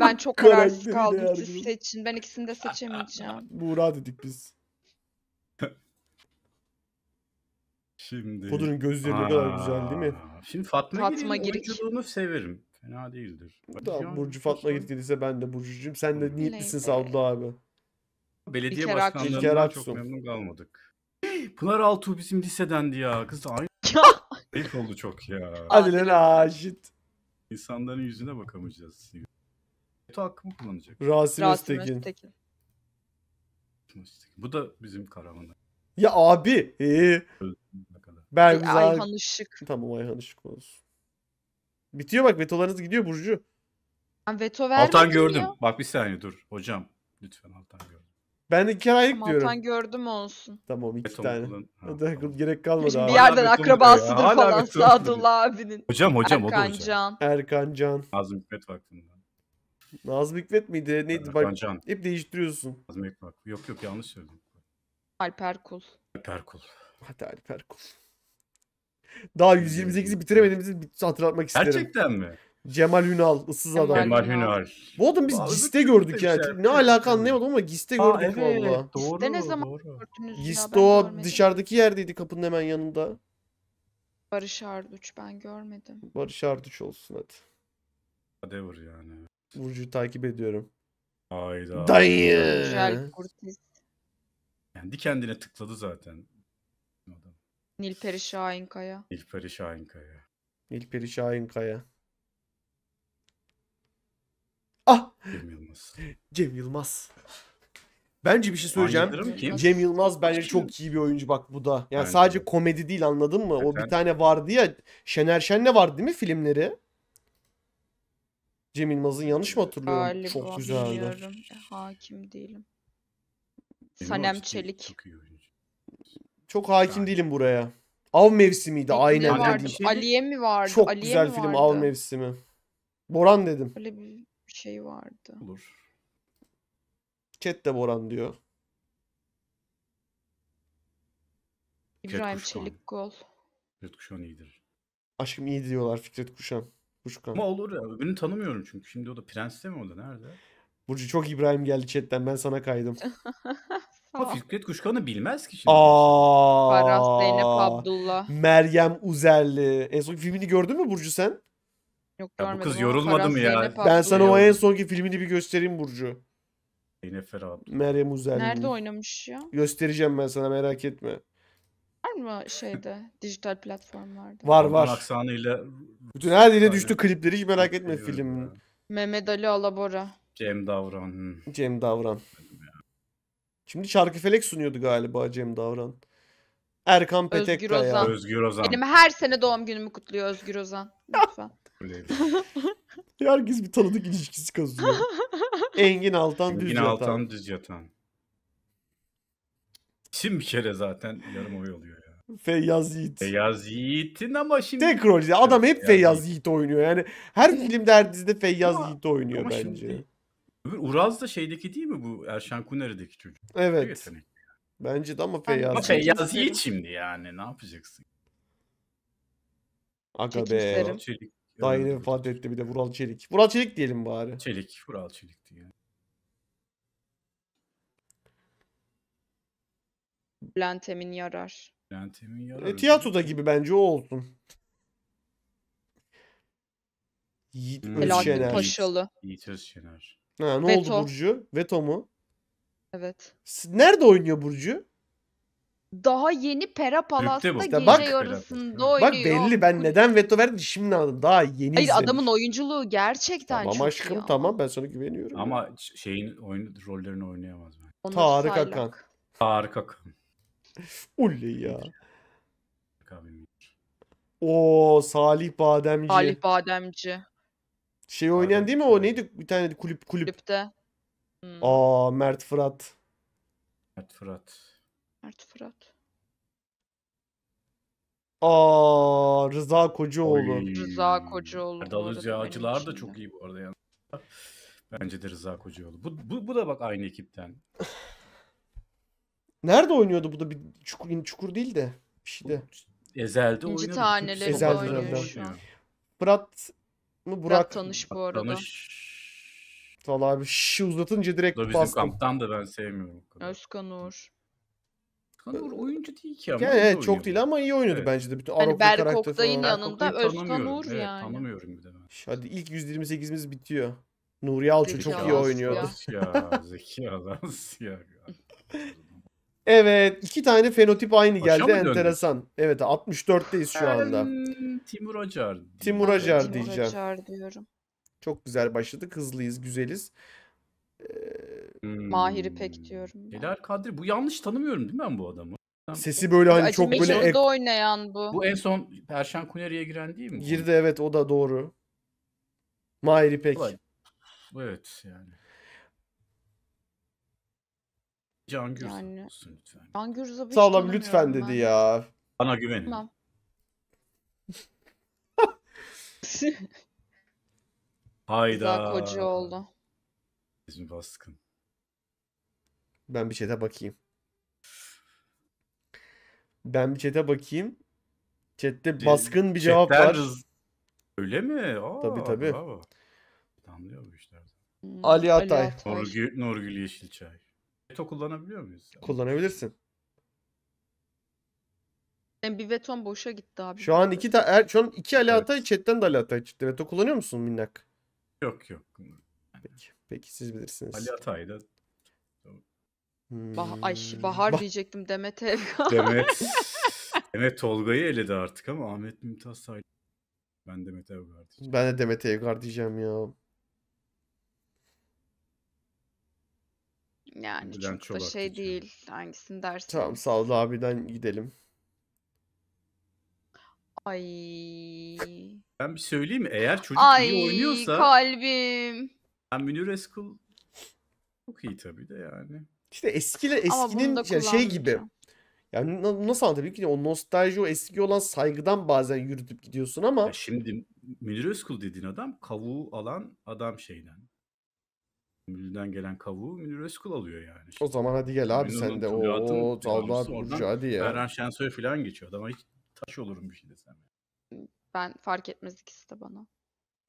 Ben çok kararsız kaldım. Siz seçin. Ben ikisini de seçemeyeceğim. Buğra dedik biz. Şimdi. Kodur'un gözleri ne kadar güzel değil mi? Şimdi Fatma Girik. Oyunculuğunu severim. Fena değildir. Tamam, Burcu Fatma Girik dediyse ben de Burcucuğum. Sen de niyetlisin Savdu abi. Belediye başkanlarından çok memnun kalmadık. Pınar Altuğ bizim lisedendi ya. Kız da aynı. Ayıp oldu çok ya. Adile Raşit. İnsanların yüzüne bakamayacağız. Veto hakkımı kullanacak. Rasim Öztekin. Bu da bizim karavana. Ya abi. Ben Ayhan Işık. Tamam Ayhan Işık olsun. Bitiyor bak, vetolarınız gidiyor Burcu. Ben veto vermedim. Altan gördüm. Ya. Bak bir saniye dur. Hocam lütfen Altan gördüm. Ben de 2 aylık tamam, diyorum. Altan gördüm olsun. Tamam 2 tane. Tamam. Gerek kalmadı şimdi abi. Bir yerden akrabasıdır ya. Falan Sadullah abinin. Hocam Erkan, o da hocam. Erkan Can. Nazım Hikmet Vakfı'ndan. Nazım Hikmet miydi? Neydi? Erkan bak, Can. Hep değiştiriyorsun. Nazım Hikmet Vakfı. Yok yanlış söyledim. Alper Kul. Hadi Alper Kul. Daha 128'i bitiremediğimizi hatırlatmak isterim. Gerçekten mi? Cemal Hünal, ıssız adam. Cemal Hünal. Bu adam biz Gist'te gördük yani. Şey. Ne alaka anlayamadım ama Gist'te gördük evet, valla. Gist'te ne zaman gördünüz? Gist o dışarıdaki yerdeydi, kapının hemen yanında. Barış Arduç, ben görmedim. Barış Arduç olsun hadi. Whatever yani. Burcu'yu takip ediyorum. Hayda. Dayı. Güzel Kurtiz. Kendi kendine tıkladı zaten. Nilperi Şahinkaya. Ah! Cem Yılmaz. Bence bir şey söyleyeceğim. Cem Yılmaz bence çok iyi bir oyuncu bak bu da. Yani bence sadece komedi değil, anladın mı? Zaten. O bir tane vardı ya, Şener Şen'le vardı değil mi filmleri? Cem Yılmaz'ın yanlış mı hatırlıyorum? Galiba çok güzeldi. Hakim değilim. Sanem Çelik. Çok hakim değilim buraya. Av Mevsimi'ydi aynen. Aliye mi vardı? Çok güzel film Av Mevsimi. Boran dedim. Öyle bir şey vardı. Olur. Ket de Boran diyor. İbrahim Çelik Gol. Fikret Kuşan iyidir. Aşkım iyi diyorlar Fikret Kuşan. Kuşkan. Ama olur ya. Öbürünü tanımıyorum çünkü. Şimdi o da Prens'te mi, o da nerede? Burcu çok İbrahim geldi chatten. Ben sana kaydım. Ama Fikret Kuşkan'ı bilmez ki şimdi. Baras, Zeynep Abdullah. Meryem Uzerli. En son filmini gördün mü Burcu sen? Yok, görmedim. Bu kız yorulmadı mı ya? Ben sana o en sonki filmini bir göstereyim Burcu. Zeynep Ferah. Meryem Uzerli. Nerede oynamış ya? Göstereceğim ben sana, merak etme. Var mı şeyde dijital platformlarda? Var var. Aksanıyla. Bütün her dile düştü klipleri, hiç merak etme filmin. Mehmet Ali Alabora. Cem Davran. Cem Davran. Şimdi Çarkıfelek sunuyordu galiba Cem Davran. Erkan Petekkaya. Özgür Ozan. Benim her sene doğum günümü kutluyor Özgür Ozan. Lütfen. Herkes bir tanıdık ilişkisi kazıyor. Engin Altan Düzyatan. Engin Altan Düzyatan. Şimdi bir kere zaten yarım oy oluyor ya. Feyyaz Yiğit. Feyyaz Yiğit'in ama şimdi... Tekrar adam hep Feyyaz Yiğit oynuyor. Yani her filmde, her dizide Feyyaz Yiğit oynuyor ama bence. Şimdi... Uraz da şeydeki değil mi bu? Erşan Kuneri'deki çocuk. Evet. Bence de ama Feyyaz. Feyyaz Yiğit şimdi yani. Ne yapacaksın? Aga be. Daha yeni vefat etti bir de Vural Çelik. Vural Çelik diyelim bari. Çelik. Vural Çelik diye. Bülent Emin Yarar. Bülent Emin Yarar. Tiyatroda gibi bence o olsun. Yiğit Özşener. Paşalı. Yiğit Özşener. Ha, ne Veto oldu Burcu? Veto mu? Evet. Nerede oynuyor Burcu? Daha yeni Pera Palas'ta gece yarısında oynuyor. Bak belli, ben neden veto verdim şimdi anladım. Daha yeni. Hayır, adamın oyunculuğu gerçekten tamam, çok aşkım, iyi. Tamam aşkım, tamam ben sana güveniyorum. Ama ya şeyin rollerini oynayamaz ben. Tarık Akan. Tarık Akan. Ulli ya. Oo, Salih Bademci. Salih Bademci. Şey oynayan değil mi o? Neydi? Bir tane kulüp. Kulüpte. Hmm. Aa, Mert Fırat. Mert Fırat. Mert Fırat. Aa, Rıza Kocaoğlu. Oy. Rıza Kocaoğlu. Erdal Rızcağcılar da çok iyi bu arada yani. Bence de Rıza Kocaoğlu. Bu da bak aynı ekipten. Nerede oynuyordu bu da? Bir çukur değil de bir şeyde. Ezel'de oynuyordu. İnci Taneleri oynuyor. Fırat Burak tanış bu arada. Tanış. Valla abi şişi uzatınca direkt bastım. Bizim kamptan da ben sevmiyorum. Özkan Uğur. Özkan Uğur oyuncu değil ki ama. Yani evet, çok değil ama iyi oynadı evet, bence de. Bütün hani Berk Oktay'ın yanında Özkan Uğur evet, yani. Tanımıyorum bir de ben. Hadi ilk 128'imiz bitiyor. Nuri Alço çok iyi oynuyordu. Ya zeki adam ya. Evet, iki tane fenotip aynı geldi, enteresan. Döndü? Evet, 64'teyiz şu anda. Timur Acar. Timur Acar diyeceğim. Diyorum. Çok güzel başladık, hızlıyız, güzeliz. Mahir İpek diyorum. Helal Kadri, bu yanlış tanımıyorum değil mi ben bu adamı? Sesi böyle hani çok böyle... Acı Meşhur'da oynayan bu. Bu en son Erşan Kuneri'ye giren değil mi? Girdi evet, o da doğru. Mahir İpek. Evet yani. Can Gürzap yani, lütfen. Can Gürzap sağ olun lütfen dedi ben ya. Bana güvenin. Tamam. Hayda. Koca oldu. Bizim baskın. Ben bir chat'e bakayım. Chat'te baskın bir cevap var. Öyle mi? Aa, tabii. Damlıyor bu işler. Ali Atay. Nurgül Yeşilçay. Veto kullanabiliyor muyuz? Kullanabilirsin. Yani bir veton boşa gitti abi. Şu an iki Ali Atay evet. Chatten de Ali Atay çıktı. Veto kullanıyor musun minnak? Yok. Peki siz bilirsiniz. Ali Atay da. Bahar diyecektim, Demet Evgar. Demet Tolga'yı eledi artık ama Ahmet Mümtaz Sayın. Ben Demet Evgar diyeceğim. Ben de Demet Evgar diyeceğim ya. Yani Bülent çok da şey değil. Hangisini dersin? Tamam sağ ol abiden gidelim. Ay. Ben bir söyleyeyim mi? Eğer çocuk iyi oynuyorsa. Ay kalbim. Ben Münir Özkul çok iyi tabii de yani. İşte eskinin şey gibi. Yani nasıl anlatayım ki o nostalji, o eski olan saygıdan bazen yürütüp gidiyorsun ama. Ya şimdi Münir Özkul dediğin adam kavuğu alan adam şeyden. Müdürden gelen kavuğu Münir Özkul alıyor yani. İşte o zaman hadi gel abi sen de o dallar burcu hadi ya. Erhan Şensoy falan geçiyor. Adama hiç taş olurum bir şey desem. Yani. Ben fark etmez ikisi de bana.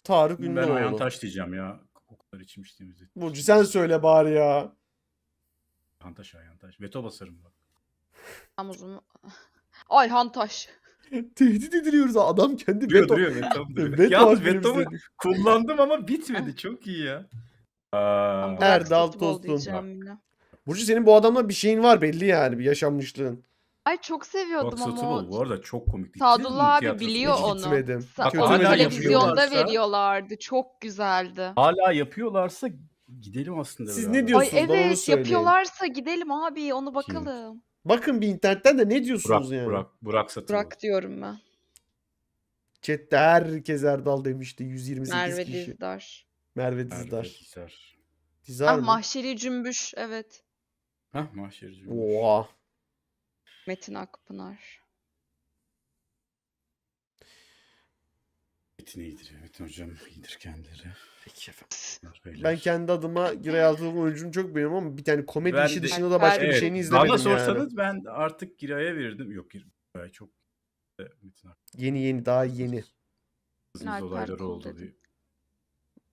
Tarık Ünlüoğlu. Ben Ayhan Taş diyeceğim ya. O kadar içmiştiğimizi. Burcu sen söyle bari ya. Ayhan Taş, Ayhan Taş. Veto basarım bak. Amuzum. Ayhan Taş. Tehdit ediliyoruz. Adam kendi veto. Yalnız vetomu kullandım ama bitmedi. Çok iyi ya. Erdal Tostun. Burcu senin bu adamla bir şeyin var belli yani, bir yaşanmışlığın. Ay çok seviyordum ama. Bu arada çok komikti. Sadullah abi biliyor onu. Televizyonda veriyorlardı. Çok güzeldi. Hala yapıyorlarsa gidelim aslında. Siz ne diyorsunuz? Ay evet, yapıyorlarsa gidelim abi, onu bakalım. Kim? Bakın bir internetten de ne diyorsunuz Burak, yani? Burak Satılı. Burak diyorum ben. Chat'te herkes Erdal demişti. 128 Merve kişi. Merve Dizdar. Dizdar mı? Mahşeri Cümbüş, evet. Hah, Mahşeri Cümbüş. Oha. Metin Akpınar. Metin iyidir. Metin hocam iyidir kendileri. Peki efendim. Ben kendi adıma Giray Altınok'un oyuncunu çok beğeniyorum ama bir tane komedi işi dışında da başka bir şeyini izlemedim. Bana sorsanız yani. Ben artık Giray'a verirdim. Yok Giray çok. Metin Akpınar. Daha yeni. Kızımız olayları oldu diye.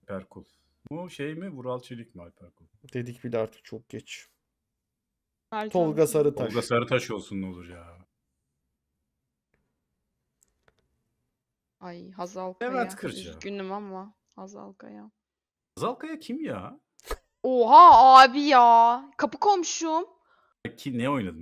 Perkul. Bu şey mi? Vural Çelik mi Alperkul? Dedik bile artık çok geç. Alper. Tolga Sarıtaş. Tolga Sarıtaş olsun ne olur ya. Ay Hazal Kaya. Levent Kırca. Üzgünüm ama Hazal Kaya. Hazal Kaya kim ya? Oha abi ya. Kapı komşum. Ki ne oynadı?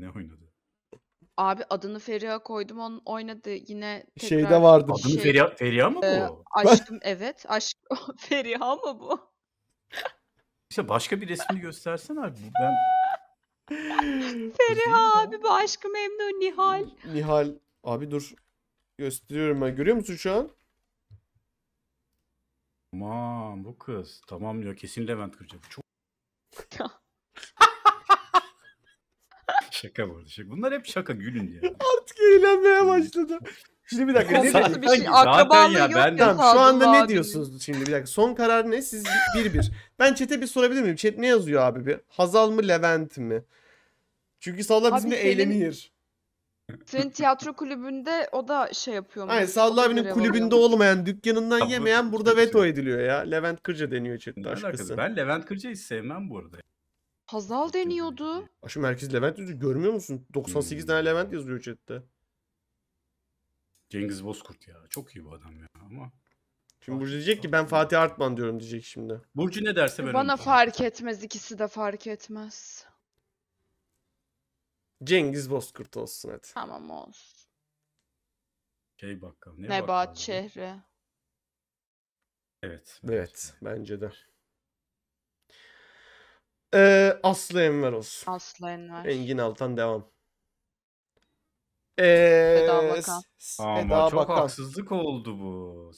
Abi adını Feriha koydum, onun oynadı yine tekrar. Şeyde vardı. Adını Feriha mı bu? Aşkım evet. Aşk Feriha mı bu? İşte başka bir resmini göstersen abi. Ben Feriha abi bu Aşkı Memnu Nihal. Nihal abi dur. Gösteriyorum ben. Görüyor musun şu an? Aman bu kız. Tamam diyor. Kesin Levent Kırca. Çok şaka bu arada. Bunlar hep şaka, gülün diye. Artık eğlenmeye başladı. Şimdi bir dakika. Şu anda ne diyorsunuz şimdi, bir dakika. Son karar ne? Siz bir. Ben chat'e bir sorabilir miyim? Chat ne yazıyor abi bir? Hazal mı Levent mi? Çünkü Sallah bizimle eğlenir. Senin tiyatro kulübünde o da şey yapıyor. Hayır, Sallah abinin kulübünde olmayan, dükkanından yemeyen burada veto ediliyor ya. Levent Kırca deniyor chat'te aşkısı. Ben Levent Kırca'yı sevmem bu arada. Hazal deniyordu. Aşkım merkez Levent yazıyor. Görmüyor musun? 98 tane Levent yazıyor chatte. Cengiz Bozkurt ya. Çok iyi bu adam ya ama. Şimdi Burcu diyecek ki ben Fatih Artman diyorum diyecek şimdi. Burcu ne derse ben. Bana fark etmez. İkisi de fark etmez. Cengiz Bozkurt olsun hadi. Tamam olsun. Şey bakkal. Nebahat Çehre. Evet. Evet. Bence de. Aslı Enver olsun. Aslı Enver. Engin Altan devam. Eda Bakan. Ama çok haksızlık oldu bu.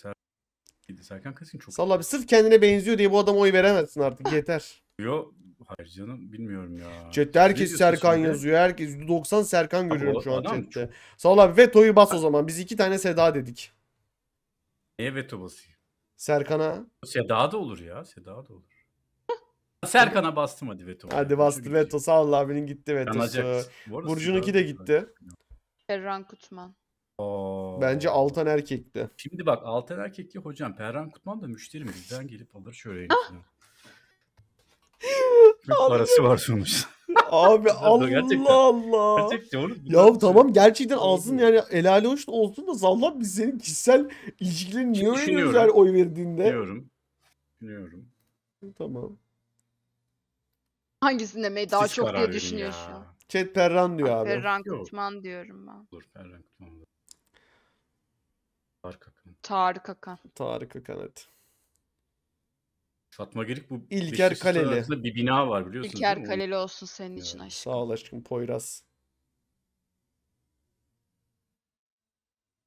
Serkan Keskin çok. Sallah abi sırf kendine benziyor diye bu adama oy veremezsin artık yeter. Yok hayır canım bilmiyorum ya. Chat'te herkes Serkan yazıyor. Herkes %90 Serkan görüyorum şu an chat'te. Sallah abi vetoyu bas o zaman. Biz 2 tane Seda dedik. Neye veto basayım? Serkan'a. Seda da olur ya. Seda da olur. Serkan'a bastım hadi veto. Hadi bastı veto. Sallah abinin gitti vetosu. Burcu'nunki de gitti. Perran Kutman. Oo. Bence Altan Erkek'ti. Şimdi bak Altan Erkek'li hocam. Perran Kutman da müşterim bizden gelip alır şöyle. Parası var sonuçta. Abi Allah gerçekten. Allah. Gerçekten olur. Ya tamam gerçekten alsın yani, helali hoş olsun da Sallah biz senin kişisel ilişkilerini niye öyle yani oy verdiğinde. Biliyorum. Tamam. Hangisini demeyi daha siz çok diye düşünüyor şu an. Chat Perran diyor abi. Perran Kutman diyorum ben. Dur Perran Kutman. Tarık Akan hadi. Fatma Gerik bu. İlker Kaleli. Bir bina var biliyorsunuz. İlker Kaleli olsun senin için aşkım. Sağ ol aşkım Poyraz.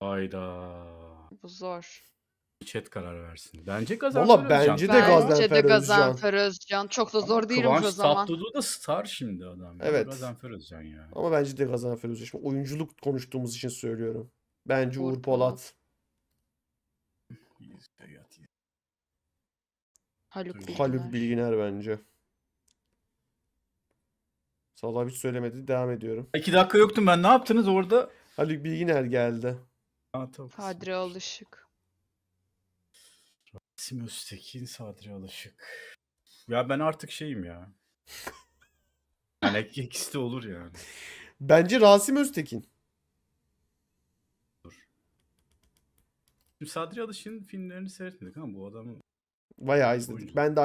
Hayda. Bu zor. Chat karar versin. Bence Gazanfer Özcan. Bence de Gazanfer Özcan. Çok da zor değilim o zaman. Kıvanç Tatlıtuğ da star şimdi adam. Evet. Gazanfer Özcan ya. Ama bence de Gazanfer Özcan. Şimdi oyunculuk konuştuğumuz için söylüyorum. Bence Uğur Polat. Haluk Bilginer bence. Salih hiç söylemedi. Devam ediyorum. 2 dakika yoktum ben. Ne yaptınız orada? Haluk Bilginer geldi. Sadri Alışık. Rasim Öztekin, Sadri Alışık. Ya ben artık şeyim ya. Yani ikisi de olur yani. Bence Rasim Öztekin. Dur. Sadri Alışık'ın filmlerini seyretmedik ama bu adamı bayağı izledik. Oyuncu. Ben de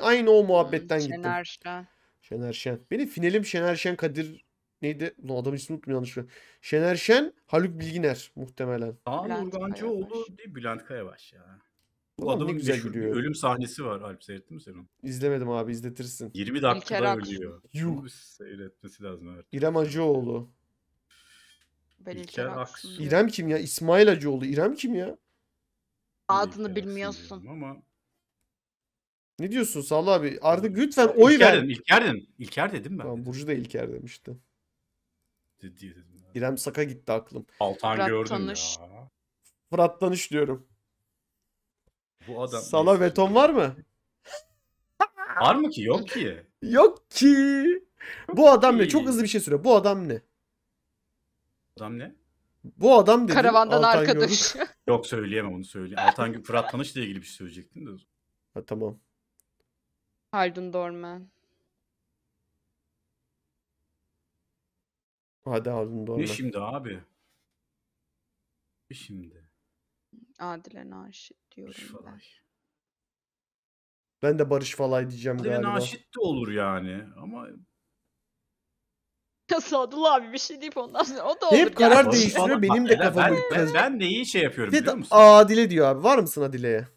aynı o muhabbetten gittim. Şener Şen. Şener Şen. Benim finalim Şener Şen, Kadir neydi? No, adamın ismini unuttum yanlışlıkla. Şener Şen, Haluk Bilginer muhtemelen. Aa, Urgancıoğlu değil, Bülent Kayabaş ya. Bu adamın güzel gülüyor. Ölüm sahnesi var. Alp seyrettin mi sen onu? İzlemedim abi, izletirsin. 20 dakikada ölüyor. Yuh. Seyretmesi lazım artık. İrem Hacıoğlu. İrem kim ya? İsmail Hacıoğlu. İrem kim ya? Adını bilmiyorsun. Ama... Ne diyorsun Salih abi? Artık lütfen oy İlker ver. İlker dedim ben. Tamam, Burcu da İlker demişti. Dedim ben. İrem Saka gitti aklım. Altan gördüm ya. Fırat Tanış diyorum. Bu adam Salih beton var mı? Var mı ki? Yok ki. Yok ki. Bu adam ne? Çok hızlı bir şey söyle. Bu adam ne? Adam ne? Bu adam dedim. Karavandan Altan arkadaş. Yok, söyleyemem onu, söyleyeyim. Altan Fırat Tanış'la ilgili bir şey söyleyecektim de. Ha, tamam. Haldun Dorman. Hadi Haldun Dorman. Ne şimdi abi? Ne şimdi? Adile Naşit diyorum ben. Ben de Barış Falay diyeceğim Adile galiba. Adile Naşit de olur yani ama... Sadıl abi bir şey deyip ondan sonra o da olur. Hep karar yani değiştiriyor, benim de kafamı... Ben de iyi şey yapıyorum biliyor musun? Adile diyor abi. Var mısın Adile'ye?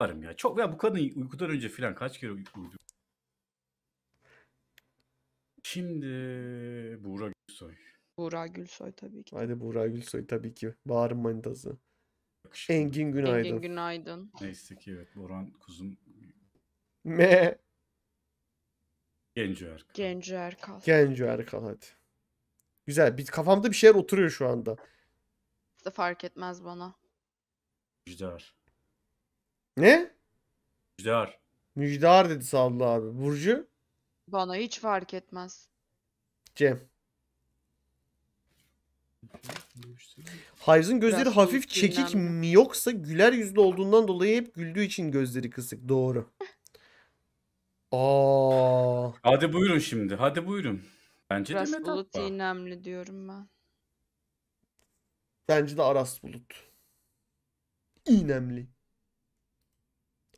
Varım ya. Çok ya, bu kadın uykudan önce filan kaç kere uyudu. Şimdi Buğra Gülsoy. Buğra Gülsoy tabii ki. Haydi Buğra Gülsoy tabii ki. Bağırın manitası. Engin Günaydın. Engin Günaydın. Neyse ki evet. Orhan Kuzum. Me. Genco Erkal. Genco Erkal. Genco Erkal hadi. Güzel. Kafamda bir şeyler oturuyor şu anda. Hiç de fark etmez bana. Müjdar. Ne? Müjdar. Müjdar dedi Sallı abi. Burcu? Bana hiç fark etmez. Cem. Hayz'ın gözleri biraz hafif çekik mi yoksa güler yüzlü olduğundan dolayı hep güldüğü için gözleri kısık. Doğru. Aa. Hadi buyurun şimdi. Hadi buyurun. Bence Aras de Bulut İynemli diyorum ben. Bence de Aras Bulut. İynemli.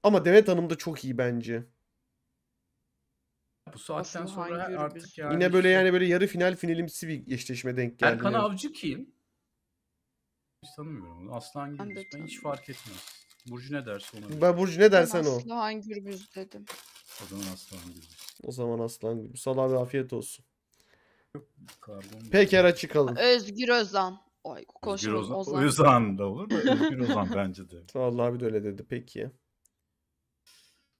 Ama Demet Hanım da çok iyi bence. Bu saatten aslında sonra artık yani... Yine böyle işte... yani böyle yarı final finalimsi bir eşleşme denk geldi. Erkan Avcı kim? Hiç tanımıyorum onu. Aslan Gürbüz. Ben hiç fark etmez. Burcu ne derse ona. Ben Burcu ne dersen o. Aslan Gürbüz dedim. O zaman Aslan Gürbüz. O zaman Aslan Gürbüz. Salih abi afiyet olsun. Peker'e çıkalım. Özgür Özan. Ay, Özgür Ozan. Özan da olur mu? Özgür Ozan bence de. Salih abi de öyle dedi. Peki.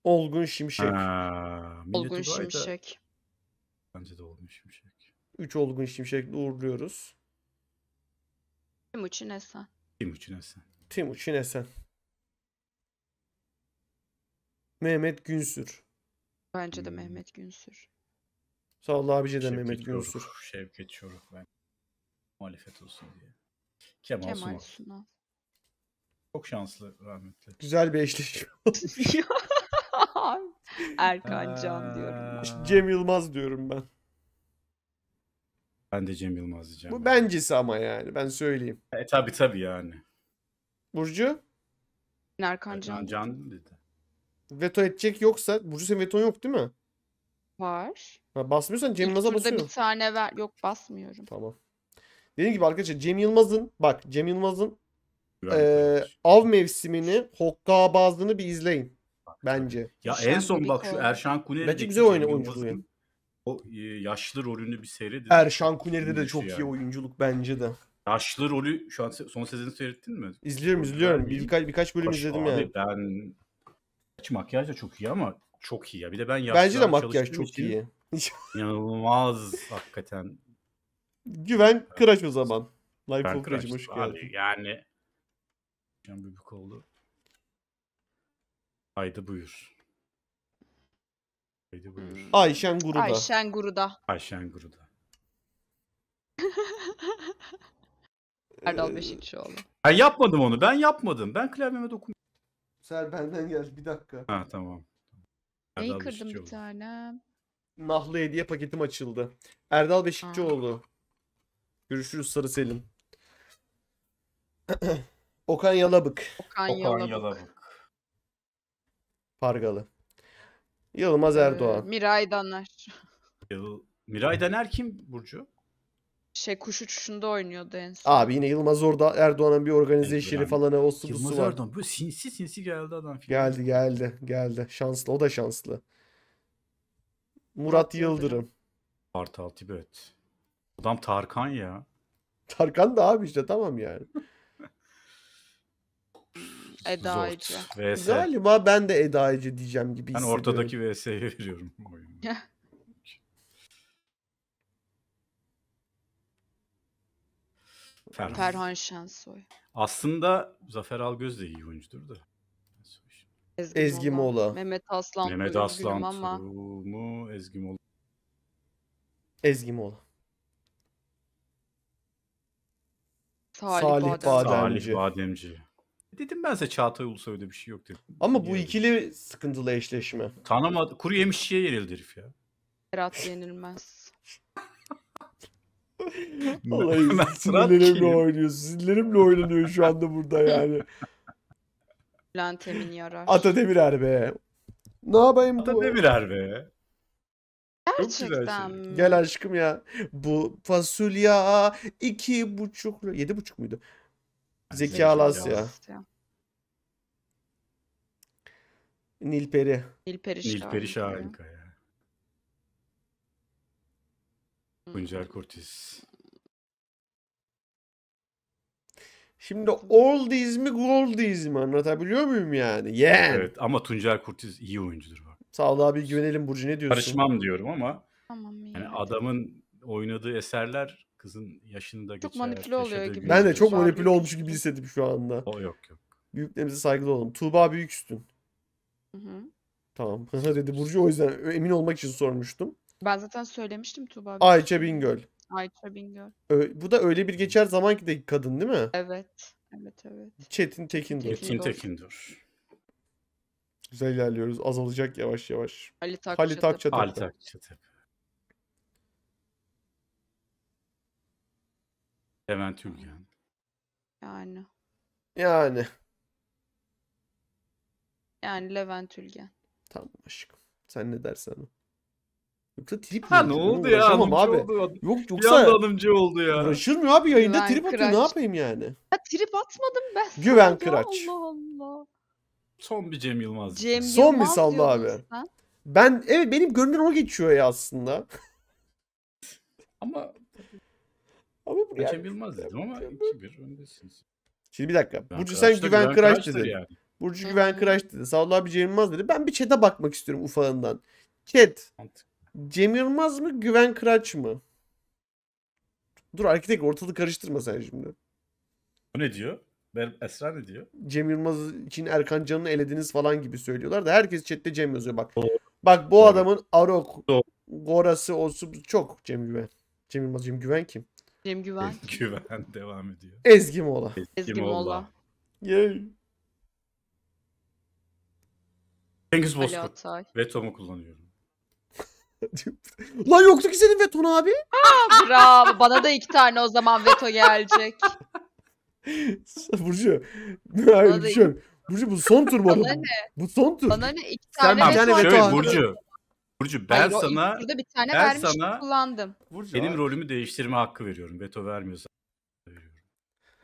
Olgun Şimşek. Ha, Olgun Şimşek. Bence de Olgun Şimşek. 3 Olgun Şimşek'le uğurluyoruz. Timuçin Esen. Timuçin Esen. Timuçin Esen. Mehmet Günsür. Bence de Mehmet Günsür. Sağ ol abici de Mehmet Günsür. Şevket Çoruk. Ben. Muhalefet olsun diye. Kemal Sunal. Çok şanslı rahmetli. Güzel bir eşleşme. Erkan Can diyorum ben. Cem Yılmaz diyorum ben. Ben de Cem Yılmaz diyeceğim. Bu bencesi ama yani. Ben söyleyeyim. Tabii tabii yani. Burcu? Erkan Can. Can dedi. Veto edecek yoksa. Burcu senin veton yok değil mi? Var. Ha, basmıyorsan Cem Yılmaz'a basıyorum. Burada bir tane ver. Yok, basmıyorum. Tamam. Dediğim gibi arkadaşlar Cem Yılmaz'ın av mevsimini, hokkabazlığını bir izleyin. Bence. Ya en son bak şu Erşan Kuneri. Bence güzel oyunculuk. O yaşlı rolünü bir seyredin. Erşan Kuneri'de de çok iyi oyunculuk bence de. Yaşlı rolü şu an son sezonu seyrettin mi? İzliyorum. Birkaç bölüm izledim yani. Ben makyaj da çok iyi ama çok iyi ya. Bir de ben yaşlı. Bence de makyaj çok iyi. İnanılmaz hakikaten. Güven Kıraç o zaman. Life of Kıraç hoş geldin. Yani. Can Büyük oldu. Haydi buyur. Haydi buyur. Ayşen Guru'da. Ayşen Guru'da. Ayşen Guru'da. Erdal Beşikçioğlu. Ben yapmadım onu. Ben yapmadım. Ben klavyeme dokunmadım. Ser benden gel. Bir dakika. Ha tamam. Neyi kırdım bir tane? Nahlı hediye paketim açıldı. Erdal Beşikçioğlu. Görüşürüz Sarı Selim. Okan Yalabık. Okan Yalabık. Pargalı. Yılmaz Erdoğan. Miray Daner. Miray Daner kim Burcu? Kuş uçuşunda oynuyordu en son. Abi yine Yılmaz orada Erdoğan'ın bir organize işleri falan o su busu var. Yılmaz Erdoğan böyle sinsi geldi adam. Geldi. Şanslı. O da şanslı. Murat Yıldırım. Kartal Tibet. Adam Tarkan ya. Tarkan da abi işte tamam yani. Edaici. Galiba ben de Edaici diyeceğim gibi hissediyorum. Ben ortadaki VS'ye veriyorum. Ferhan Şensoy. Aslında Zafer Algöz de iyi oyuncudur da. Ezgi Mola. Mehmet Aslan Tuğ'u Ezgi Mola. Ezgi Mola. Salih Bademci. Dedim ben size Çağatay Ulusoy öyle bir şey yok dedim. Ama bu ikili sıkıntılı eşleşme. Tanımadı. Kuru yemişçiye yenildi herif ya. Berat yenilmez. Vallahi sinirlerimle oynuyor. Sinirlerimle oynanıyor şu anda burada yani. Bülent Emin Yarar. Atademirer be. Ne yapayım bu? Atademirer be. Gerçekten mi? Gel aşkım ya. Bu fasulye 2,5 lira. 7,5 muydu? Zeki Alasya. Nilperi. Nilperi Şahinka ya. Güncel Kurtiz. Şimdi oldies mi goldies mi anlatabiliyor muyum yani? Yeah. Evet ama Tuncel Kurtiz iyi oyuncudur bak. Sağ ol abi güvenelim Burcu ne diyorsun? Karışmam diyorum ama yani adamın oynadığı eserler kızın yaşında geçer. Çok manipüle oluyor gibi. Ben de çok manipüle olmuş gibi hissettim şu anda. O yok. Büyüklerimize saygılı olalım. Tuğba Büyüküstün. Tamam. Dedi Burcu o yüzden emin olmak için sormuştum. Ben zaten söylemiştim Tuğba Büyüküstün. Ayça Bingöl. Bu da öyle bir geçer zamanki de kadın değil mi? Evet. Çetin Tekindur. Güzel ilerliyoruz. Azalacak yavaş yavaş. Ali Takçatepe. Levent Ülgen. Yani Levent Ülgen. Tamam aşkım. Sen ne dersen o. Yoksa trip mi? Ne oldu ya? Hanımcı oldu. Yoksa... Bir anda hanımcı oldu ya. Uğraşırmıyor abi yayında Güven trip atıyor. Ne yapayım yani? Ya trip atmadım ben. Güven Kıraç. Allah Allah. Son bir Cem Yılmaz. Son bir sallı abi. Sen? Evet benim gönlüm o geçiyor ya aslında. Ama Cem Yılmaz dedim ama 2-1 öndesiniz. Şimdi bir dakika. Burcu sen Güven Kıraç dedin. Burcu Güven Kıraç dedi. Sağol abi Cem Yılmaz dedi. Ben bir chat'e bakmak istiyorum ufağından. Chat. Cem Yılmaz mı Güven Kıraç mı? Dur arkadaş ortalığı karıştırma sen şimdi. O ne diyor? Esra ne diyor? Cem Yılmaz için Erkan Can'ı elediniz falan gibi söylüyorlar da herkes chat'te Cem yazıyor bak. Bak bu adamın Arok, Gorası, Osu çok Cem Güven. Cem Yılmaz, Cem Güven kim? Cem Güven. Güven devam ediyor. Ezgi Mola. Yay. Cengiz Bozkurt. Vetomu kullanıyorum. Lan yoktu ki senin veton abi. Aa, bravo. Bana da 2 tane o zaman veto gelecek. Burcu. Burcu bu son tur mu? Bu son tur. Bana ne 2 tane veto? Sen bir tane Burcu. Burcu ben sana kullandım. Burcu, benim rolümü değiştirme hakkı veriyorum. Veto vermiyorsan veriyorum.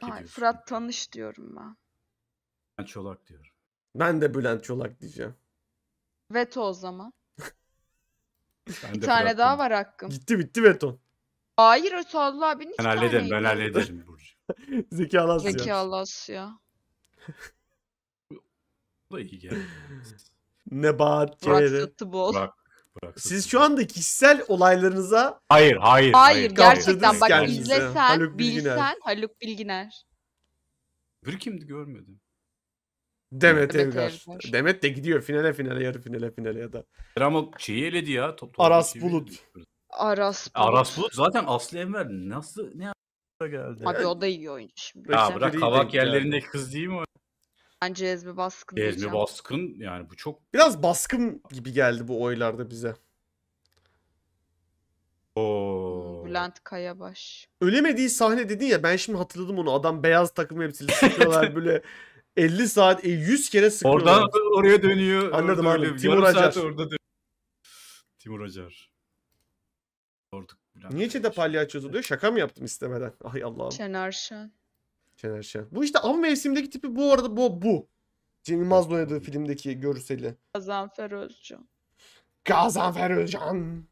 Hayır, Fırat Tanış diyorum ben. Bülent Çolak diyorum. Ben de Bülent Çolak diyeceğim. Veto o zaman. Bir tane daha var hakkım. Bitti veton. Hayır Ösallı abinin 2 tane. Ben hallederim Burcu. Zeki Alasya. Bu da iyi geldi. Nebahat Çelebi. Siz şu anda kişisel olaylarınıza hayır gerçekten bak izlesen, bilsen Haluk Bilginer. Bir kimdi görmedim. Demet Evgar. Demet de gidiyor finale, yarı finale ya da. Ama şeyi eledi ya. Aras Bulut. Aras Bulut zaten Aslı Enver nasıl ne geldi? Abi yani, o da iyi oyuncu şimdi. Ya bırak kavak yerlerindeki yani. Kız değil mi o? Bence Ezmi Baskın. Ezmi Baskın yani bu çok. Biraz Baskın gibi geldi bu oylarda bize. Oo. Bülent Kayabaş. Ölemediği sahne dedin ya, ben şimdi hatırladım onu. Adam beyaz takım elbiseli sıkıyorlar böyle 50 saat 100 kere sıkıyorlar. Oradan oraya dönüyor. Anladım abi. Timur Acar. Timur Acar. Niye çete palyaçozu diyor? Şaka mı yaptım istemeden? Ay Allah'ım. Şener Şen. Bu işte av mevsimdeki tipi bu arada bu. Cem Yılmaz'la oynadığı filmdeki görseli. Gazanfer Özcan.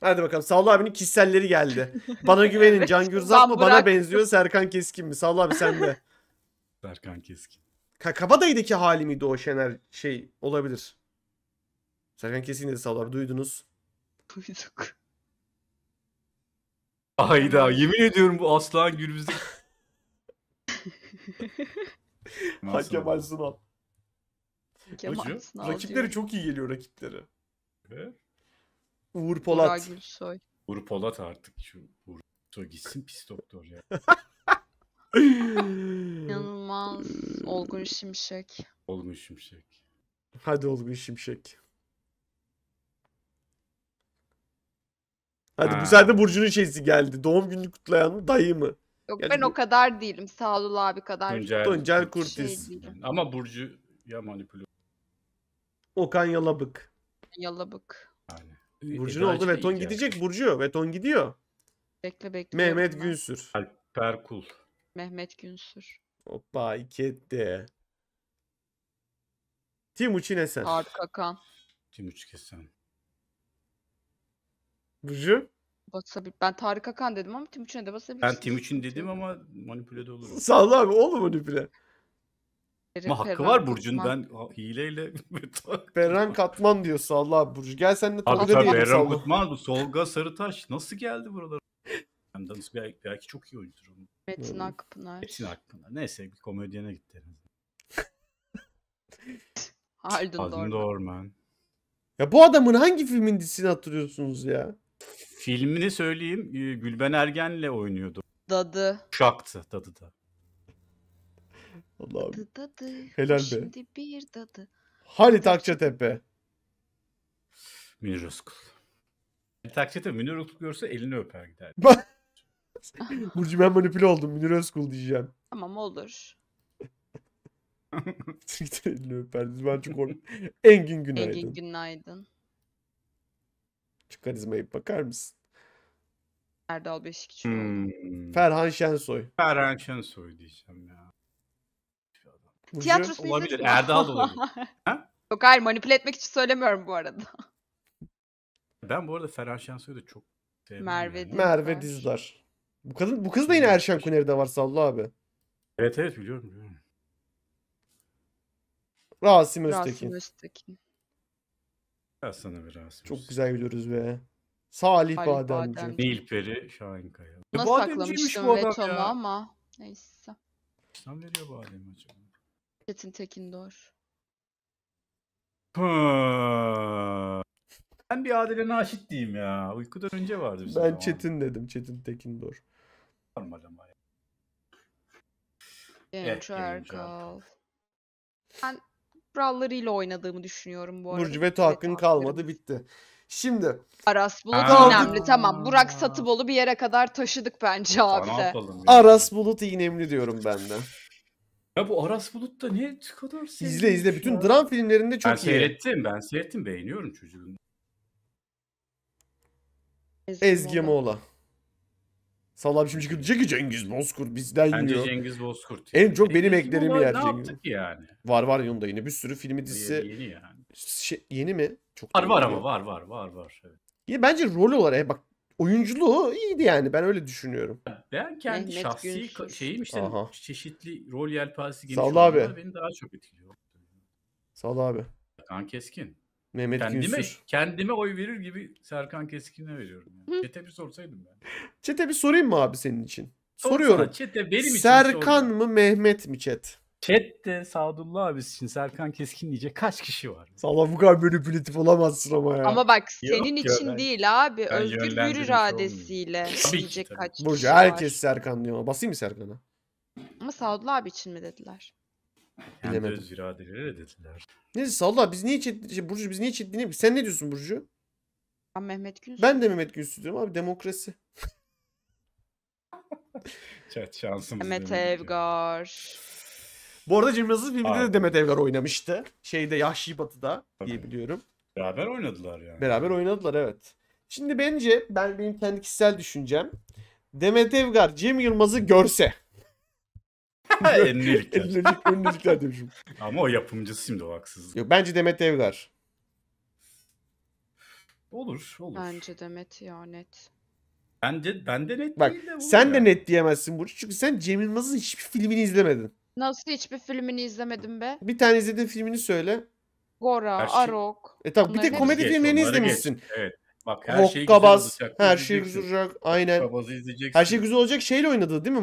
Hadi bakalım. Sağol abinin kişiselleri geldi. Bana güvenin. Evet. Can Gürzap mı? Bana benziyor. Serkan Keskin mi? Sağol abi sen de. Serkan Keskin. Kabadayı'daki hali miydi o Şener olabilir. Serkan Keskin dedi Sağol abi. Duydunuz. Duyduk. Hayda. Yemin ediyorum bu Aslan Gülümüz'de. Hakemal Sunal. Rakipleri çok iyi geliyor rakipleri. Evet. Uğur Polat. Uğur Polat artık şu Uğur Gülsoy gitsin pis doktor ya. İnanılmaz. Olgun Şimşek. Hadi Olgun Şimşek. Hadi bu sefer de Burcu'nun şeysi geldi. Doğum gününü kutlayan dayı mı? Yok yani ben o kadar değilim. Sağol abi kadar. Tuncel Kurtiz. Ama Burcu ya manipüle. Okan Yalabık. Yani. Burcu'nun oldu ve ton gidecek yani. Burcu ve ton gidiyor. Bekle. Mehmet Günsür. Alperkul. Mehmet Günsür. Hoppa ikide. Timuçin Esen. Arkakan. Timuçin Esen. Burcu. Ben Tarık Akan dedim ama Timuçin'e de basabilirsin. Ben Timuçin dedim ama manipüle de olur. Sağ ol abi oğlum manipüle. Ama hakkı var Burcu'nun ben hileyle. Beren Katman diyor sağ ol abi Burcu. Gel seninle tabi de Beren Katman bu. Tolga Sarıtaş nasıl geldi buralara? Belki çok iyi oyuncudur. Metin Akpınar. Neyse bir komedyene gitti. Haldun Dorman. Ya bu adamın hangi filmin dizisini hatırlıyorsunuz ya? Filmini söyleyeyim. Gülben Ergen'le oynuyordu. Dadı da. Allah'ım. Dadı. Helal şimdi be. Bir dadı. Halit Akçatepe. Münir Özkul. Halit Akçatepe Münir Özkul görse elini öper gider. Burcu ben manipüle oldum. Münir Özkul diyeceğim. Tamam olur. elini öperdi. Ben çok korktum. Engin Günaydın. Şu karizmayı bakar mısın? Erdal Beşikçi. Ferhan Şensoy diyeceğim ya. Tiyatrosu olabilir. Erdal olabilir. Yok hayır manipüle etmek için söylemiyorum bu arada. Ben bu arada Ferhan Şensoy'u da çok sevdim. Merve Dizdar. Bu kız da yine Erşen Kuneri'de var Sallı abi. Evet biliyorum. Rasim Öztekin. Ya sana bir Rasim. Çok güzel biliyoruz be. Salih Bademci. Nilperi Şahinkaya. Nasıl saklamıştım Beton'u ama neyse. Sen veriyor Bademci acaba? Çetin Tekindor. Ben bir Adile Naşit diyeyim ya. Uykudan önce vardı bizim. Ben Çetin dedim. Çetin Tekindor. Normal ama ya. Genç Erkal. Ben kurallarıyla oynadığımı düşünüyorum bu arada. Burcu veto hakkın kalmadı. Bitti. Şimdi. Aras Bulut önemli. Tamam. Burak Satıbol'u bir yere kadar taşıdık bence abi de. Aras Bulut önemli diyorum ben de. Ya bu Aras Bulut da ne kadar sevdim. İzle bütün dram filmlerinde çok iyi. Ben seyrettim beğeniyorum çocuğunu. Ezgi Mola. Salla bir şimdi diyecek ki Cengiz Bozkurt bizden bence yiyor. Cengiz Bozkurt. En çok benim eklerimi yer Cengiz. Yani? Var yonda yine bir sürü filmi dizisi. Yeni yani. Yeni mi? Çok var ama var. Evet. Ya bence rol olarak bak oyunculuğu iyiydi yani ben öyle düşünüyorum. Ben kendi Mehmet şahsi Günsür. Şeyim işte aha. Çeşitli rol yelpazesi geniş olanlar beni daha çok etkiliyor. Sağ ol abi. Serkan Keskin. Mehmet Günsür. Kendime oy verir gibi Serkan Keskin'e veriyorum. Yani. Çete bir sorsaydım ben. Çete bir sorayım mı abi senin için? Soruyorum. Serkan mı Mehmet mi chat? Chat'te Sadullah abisi için Serkan Keskin diyecek kaç kişi var? Sala bu kadar manipülatif olamazsın ama ya. Ama bak senin yok için ben, değil abi. Ben özgür bir iradesiyle diyecek kaç kişi Burcu, herkes var. Serkan diyor. Basayım mı Serkan'a? Ama Sadullah abi için mi dediler? Hem bilemedim. Hem de özgür iradeleri dediler. Neyse Sadullah biz niye chat... Burcu biz niye chat dinleyip... Sen ne diyorsun Burcu? Ben Mehmet Günsür. Ben de Mehmet Günsür diyorum abi. Demokrasi. Chat şansımız. Demet Evgar. Bu arada Cemil'siz filmde de Demet Evgar oynamıştı. Şeyde Yahşi Batı'da diye biliyorum. Beraber oynadılar yani. Beraber oynadılar evet. Şimdi bence benim kendi kişisel düşüncem Demet Evgar Cem Yılmaz'ı görse. Ünlülükler demişim. Ama o yapımcısı şimdi o haksızlık. Yok bence Demet Evgar. Olur. Bence Demet ya net. Ben de net bak, değil de. Bak sen ya de net diyemezsin Burcu çünkü sen Cem Yılmaz'ın hiçbir filmini izlemedin. Nasıl hiçbir filmini izlemedim be? Bir tane izlediğin filmini söyle. Gora, şey... Arok. Tabi bir de komedi filmlerini izlemişsin. Evet. Bak her şey güzel olacak. Her şey güzel olacak. Aynen. Her şey güzel olacak şeyle oynadı değil mi?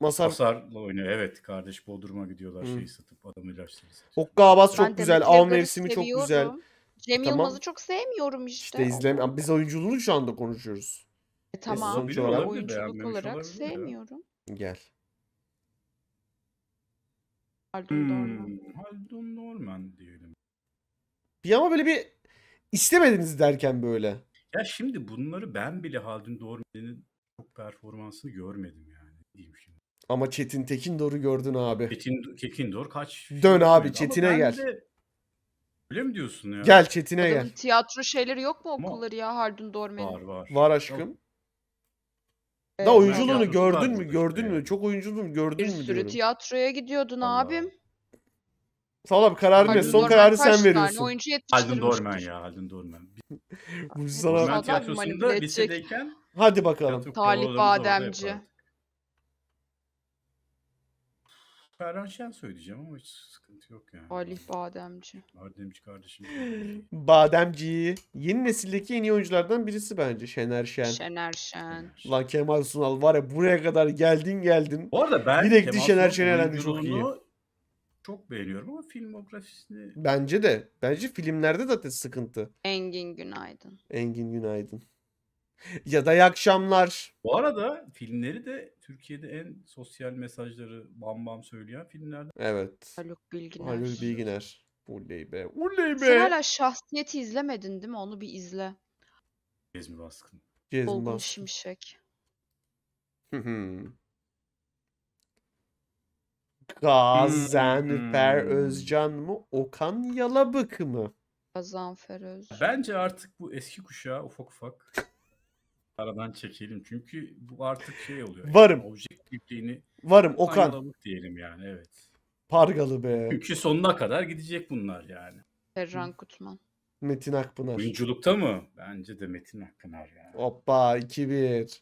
Masar'la oynuyor. Evet kardeş Bodrum'a gidiyorlar şeyi satıp adamı ilaçları satıyor. Hokkabaz çok güzel. Av mevsimi çok güzel. Cem Yılmaz'ı çok sevmiyorum işte. Biz oyunculuğunu şu anda konuşuyoruz. Tamam. Oyunculuk olarak sevmiyorum. Gel. Haldun Norman diyelim. Ya ama böyle bir istemediniz derken böyle. Ya şimdi bunları ben bile Haldun Norman'ın çok performansını görmedim yani. Diyeyim şimdi. Ama Çetin Tekindor'u gördün abi. Tekindor kaç? Dön abi Çetin'e gel. De... Öyle mi diyorsun ya? Gel Çetin'e gel. Adamın tiyatro şeyleri yok mu okulları ya Haldun Norman'ın? Var. Var aşkım. Evet. Da oyunculuğunu gördün mü? Çok oyunculuğunu gördün mü? Bir sürü diyorum. Tiyatroya gidiyordun Allah. Abim. Sağ ol abi kararını son kararı sen veriyorsun. Haldun Dorman ya Haldun Dorman. Bursa tiyatrosunda lisedeyken. Hadi bakalım. Talip Bademci. Serkan Şen söyleyeceğim ama hiç sıkıntı yok yani. Talip Bademci. Bademci kardeşim. Bademci. Yeni nesildeki en iyi oyunculardan birisi bence Şener Şen. Lan Kemal Sunal var ya buraya kadar geldin. Orada ben direkti Şener Şen'e çok iyi. Çok beğeniyorum ama filmografisini... Bence filmlerde zaten sıkıntı. Engin Günaydın. Ya da iyi akşamlar. Bu arada filmleri de Türkiye'de en sosyal mesajları bam söyleyen filmlerden. Evet. Haluk Bilginer. Uley be. Sen hala Şahsiyet'i izlemedin değil mi? Onu bir izle. Gezmi Baskın. Olgun Şimşek. Gazanfer Özcan mı? Okan Yalabık mı? Gazanfer Özcan. Bence artık bu eski kuşağı ufak aradan çekelim. Çünkü bu artık şey oluyor. Varım. Yani, objektifliğini. Varım Okan. Yalabık diyelim yani evet. Pargalı be. Çünkü sonuna kadar gidecek bunlar yani. Ferran Kutman. Metin Akpınar. Oyunculukta mı? Bence de Metin Akpınar yani. Hoppa 2-1.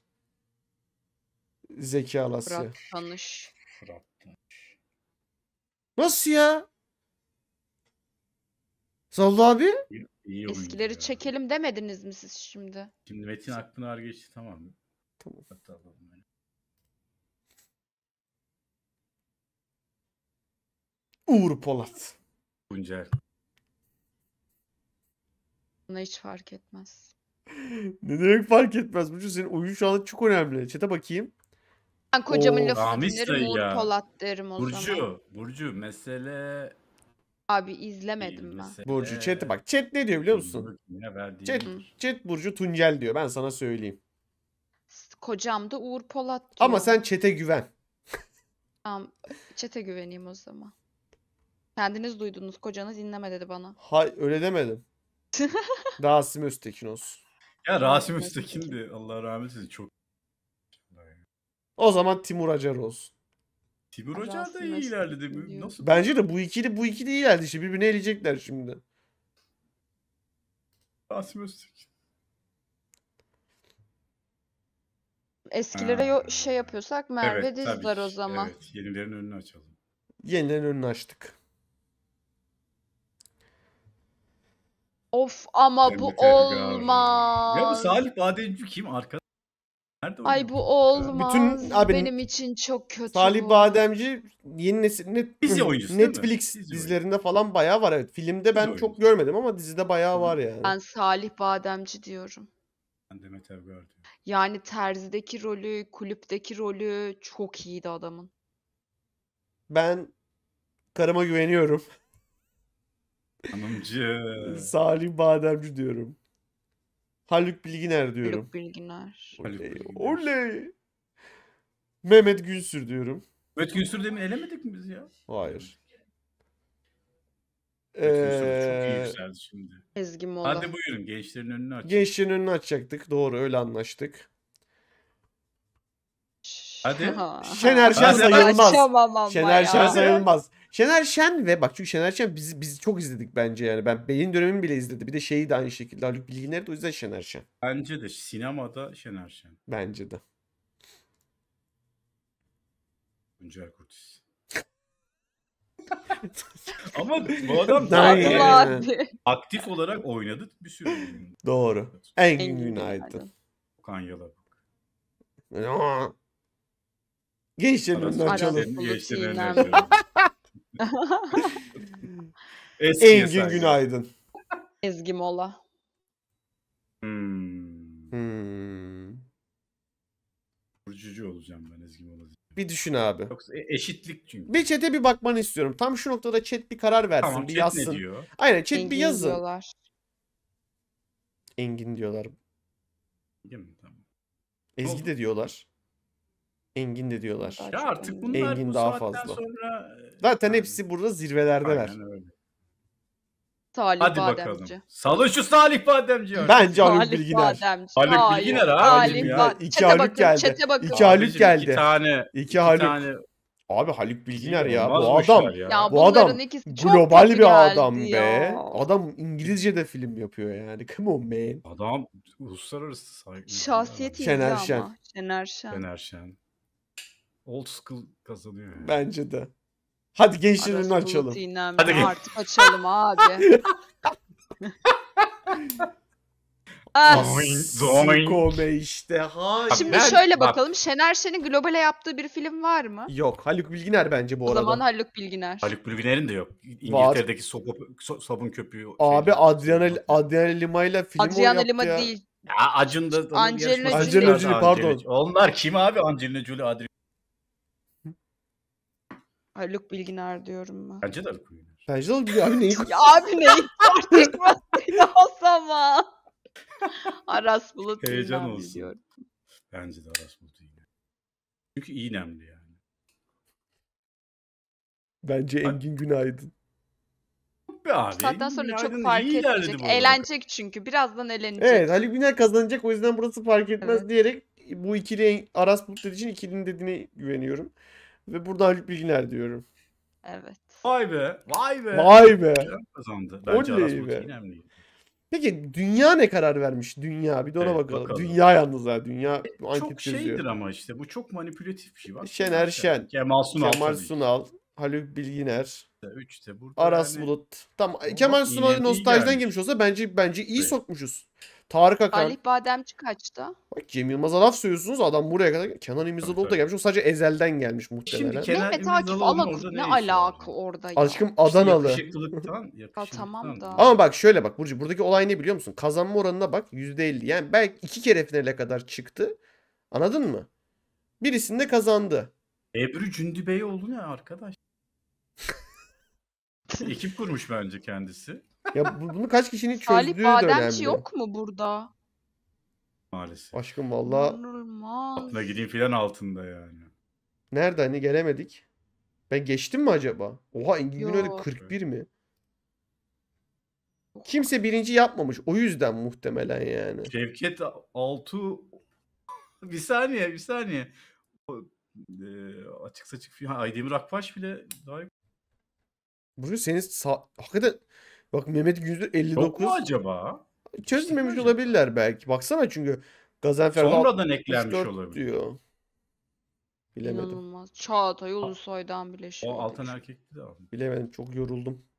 Zeki Alasya. Fırat Tanış. Nasıl ya? Sallı abi. İyi eskileri çekelim demediniz mi siz şimdi? Şimdi Metin aklına ağır geçti tamam mı? Tamam. Uğur Polat. Tuncer. Bana hiç fark etmez. Ne demek fark etmez? Burcu senin oyun şu anda çok önemli. Çete bakayım. Ben kocamın lafını dinlerim Uğur Polat derim o zaman. Burcu mesele... Abi izlemedim ben. Burcu chat'e bak. Chat ne diyor biliyor musun? Chat Burcu Tuncel diyor. Ben sana söyleyeyim. Kocam da Uğur Polat diyor. Ama sen chat'e güven. Tamam. Chat'e güveneyim o zaman. Kendiniz duydunuz. Kocanız dinleme dedi bana. Hayır öyle demedim. Rasim Öztekin olsun. Ya Rasim Öztekin'di. Allah rahmet eylesin. Çok. O zaman Timur Acar olsun. Timur Acar da iyi ilerledi. Nasıl? Bence de bu ikili iyi ilerledi. İşte birbirine eleyecekler şimdi. Rasim Öztürk. Eskilere şey yapıyorsak Merve Dizdar o zaman. Evet, yenilerin önünü açalım. Yenilerin önünü açtık. Of ama bu olmaz. Ya bu Salih Bademci kim arkadaş? Nerede ay bu olmaz. Bütün, abi, benim için çok kötü. Salih Bademci yeni nesil Netflix dizilerinde falan bayağı var. Evet. Filmde ben çok görmedim ama dizide bayağı var yani. Ben Salih Bademci diyorum. Ben Demet Evgar diyorum. Yani Terzi'deki rolü, Kulüpteki rolü çok iyiydi adamın. Ben karıma güveniyorum. Hanımcı. Salih Bademci diyorum. Haluk Bilginer diyorum. Haluk Bilginer. Oley. Mehmet Günsür diyorum. Mehmet Günsür demin elemedik mi biz ya? Hayır. Çok iyi yükseldi şimdi. Ezgi Mola. Hadi buyurun, gençlerin önünü açacaktık. Gençlerin önünü açacaktık. Doğru, öyle anlaştık. Hadi. Şener Şen sayılmaz. Şener Şen sayılmaz. Şener Şen ve bak çünkü Şener Şen biz çok izledik bence yani. Ben beyin dönemimi bile izledim. Bir de şeyi de aynı şekilde Haluk Bilginer de o yüzden Şener Şen. Bence de sinemada Şener Şen. Bence de. Güncel Kurtis. Ama bu adam daha aktif olarak oynadı bir sürü. Doğru. Engin Günaydın. Kanyalı. Gençlerin önünü açalım. Gençlerin önünü Engin Günaydın. Ezgi Mola. Burcucu olacağım ben Ezgi Mola. Bir düşün abi. Yoksa eşitlik çünkü. Bir chat'e bir bakmanı istiyorum. Tam şu noktada chat bir karar versin. Tamam, bir yazsın. Chat ne diyor? Aynen chat Engin bir yazın. Diyorlar. Engin diyorlar. Tamam. Ezgi de diyorlar. Engin de diyorlar. Ya artık bunlar Engin bu daha fazla. Sonra... Zaten hepsi burada zirvelerdeler. Salih hadi Bademci. Bakalım. Salın şu Salih Bademci. Bence Haluk Bilginer. Haluk Bilginer abi ya. İki Haluk geldi. İki Haluk geldi. İki Haluk. Abi Haluk Bilginer ya. Bu adam. Ya. Bu adam global bir adam be. Ya. Adam İngilizce'de film yapıyor yani. Come on man. Adam uluslararası saygı. Şahsiyet iyi ama. Şener Şen. Şener Şen. Old school kazanıyor. Yani. Bence de. Hadi gençlerin açalım. Hadi artık açalım abi. Sikome işte. Hayır. Şimdi şöyle bakalım. Şener Şen'in globale yaptığı bir film var mı? Yok. Haluk Bilginer bence bu arada. O zaman Haluk Bilginer. Haluk Bilginer'in de yok. İngiltere'deki sabun köpüğü. Abi Adriana Lima'yla film oynattı ya. Adriana Lima değil. Ya Acun da. Angelina Jolie pardon. Onlar kim abi? Angelina Jolie, Adriana. Haluk Bilginer diyorum ben. Bence de Haluk Bilginer. Bence de Haluk Bilginer. Abi neyi? Abi neyi? Artık ben o zaman. Aras Bulut. Heyecan olsun. Diyorum. Bence de Aras Bulut. Çünkü iyi nemli yani. Bence Engin Günaydın. Abi, zaten sonra Günaydın çok fark edecek. Eğlenecek çünkü. Birazdan eğlenecek. Evet Haluk Bilginer kazanacak. O yüzden burası fark etmez diyerek bu ikili Aras Bulut dediği için ikilinin dediğine güveniyorum. Ve burada Haluk Bilginer diyorum. Evet. Vay be. Vay be. Vay be. Kazandı. Bence Aras Bulut önemli. Peki dünya ne karar vermiş? Dünya. Bir de ona bakalım. Dünya yalnız ha. Dünya anket çok şeydir yazıyor. Ama işte bu çok manipülatif bir şey. Bak, Şener Şen. Kemal Sunal. Haluk Bilginer. Üçte burada Aras yani... Bulut. Tamam. Kemal Sunal'ın nostaljiden girmiş olsa bence iyi sokmuşuz. Tarık Akan. Ali Bademci kaçta? Bak Cem Yılmaz'a laf söylüyorsunuz. Adam buraya kadar Kenan İmirzalıoğlu da gelmiş. O sadece ezelden gelmiş muhtemelen. Şimdi Mehmet Akif Alagut ne alaka orada ya? Aşkım Adanalı. Yakışıklıktan. Tamam da. Ama bak şöyle bak Burcu. Buradaki olay ne biliyor musun? Kazanma oranına bak %50. Yani belki 2 kere finale kadar çıktı. Anladın mı? Birisinde kazandı. Ebru Cündübeyoğlu ne arkadaş? Ekip kurmuş bence kendisi. Ya bunu kaç kişinin çözdüğü de önemli. Salih Bademci yok mu burada? Maalesef. Aşkım valla. Atla gideyim filan altında yani. Nerede hani gelemedik? Ben geçtim mi acaba? Oha Engin Günaydın 41 mi? Kimse birinci yapmamış. O yüzden muhtemelen yani. Şevket Altuğ. Bir saniye. Açık saçık filan. Aydemir Akbaş bile daha yok. Burcu senin hakikaten... Bak Mehmet Günsür 59. Yok mu acaba? Çözmemiş olabilirler belki. Baksana çünkü Gazenfer sonradan eklenmiş olabilir. Diyor. Bilemedim. İnanılmaz. Çağatay Ulusoy'dan bile şey. O Altan Erkek'ti de abi. Bilemedim. Çok yoruldum.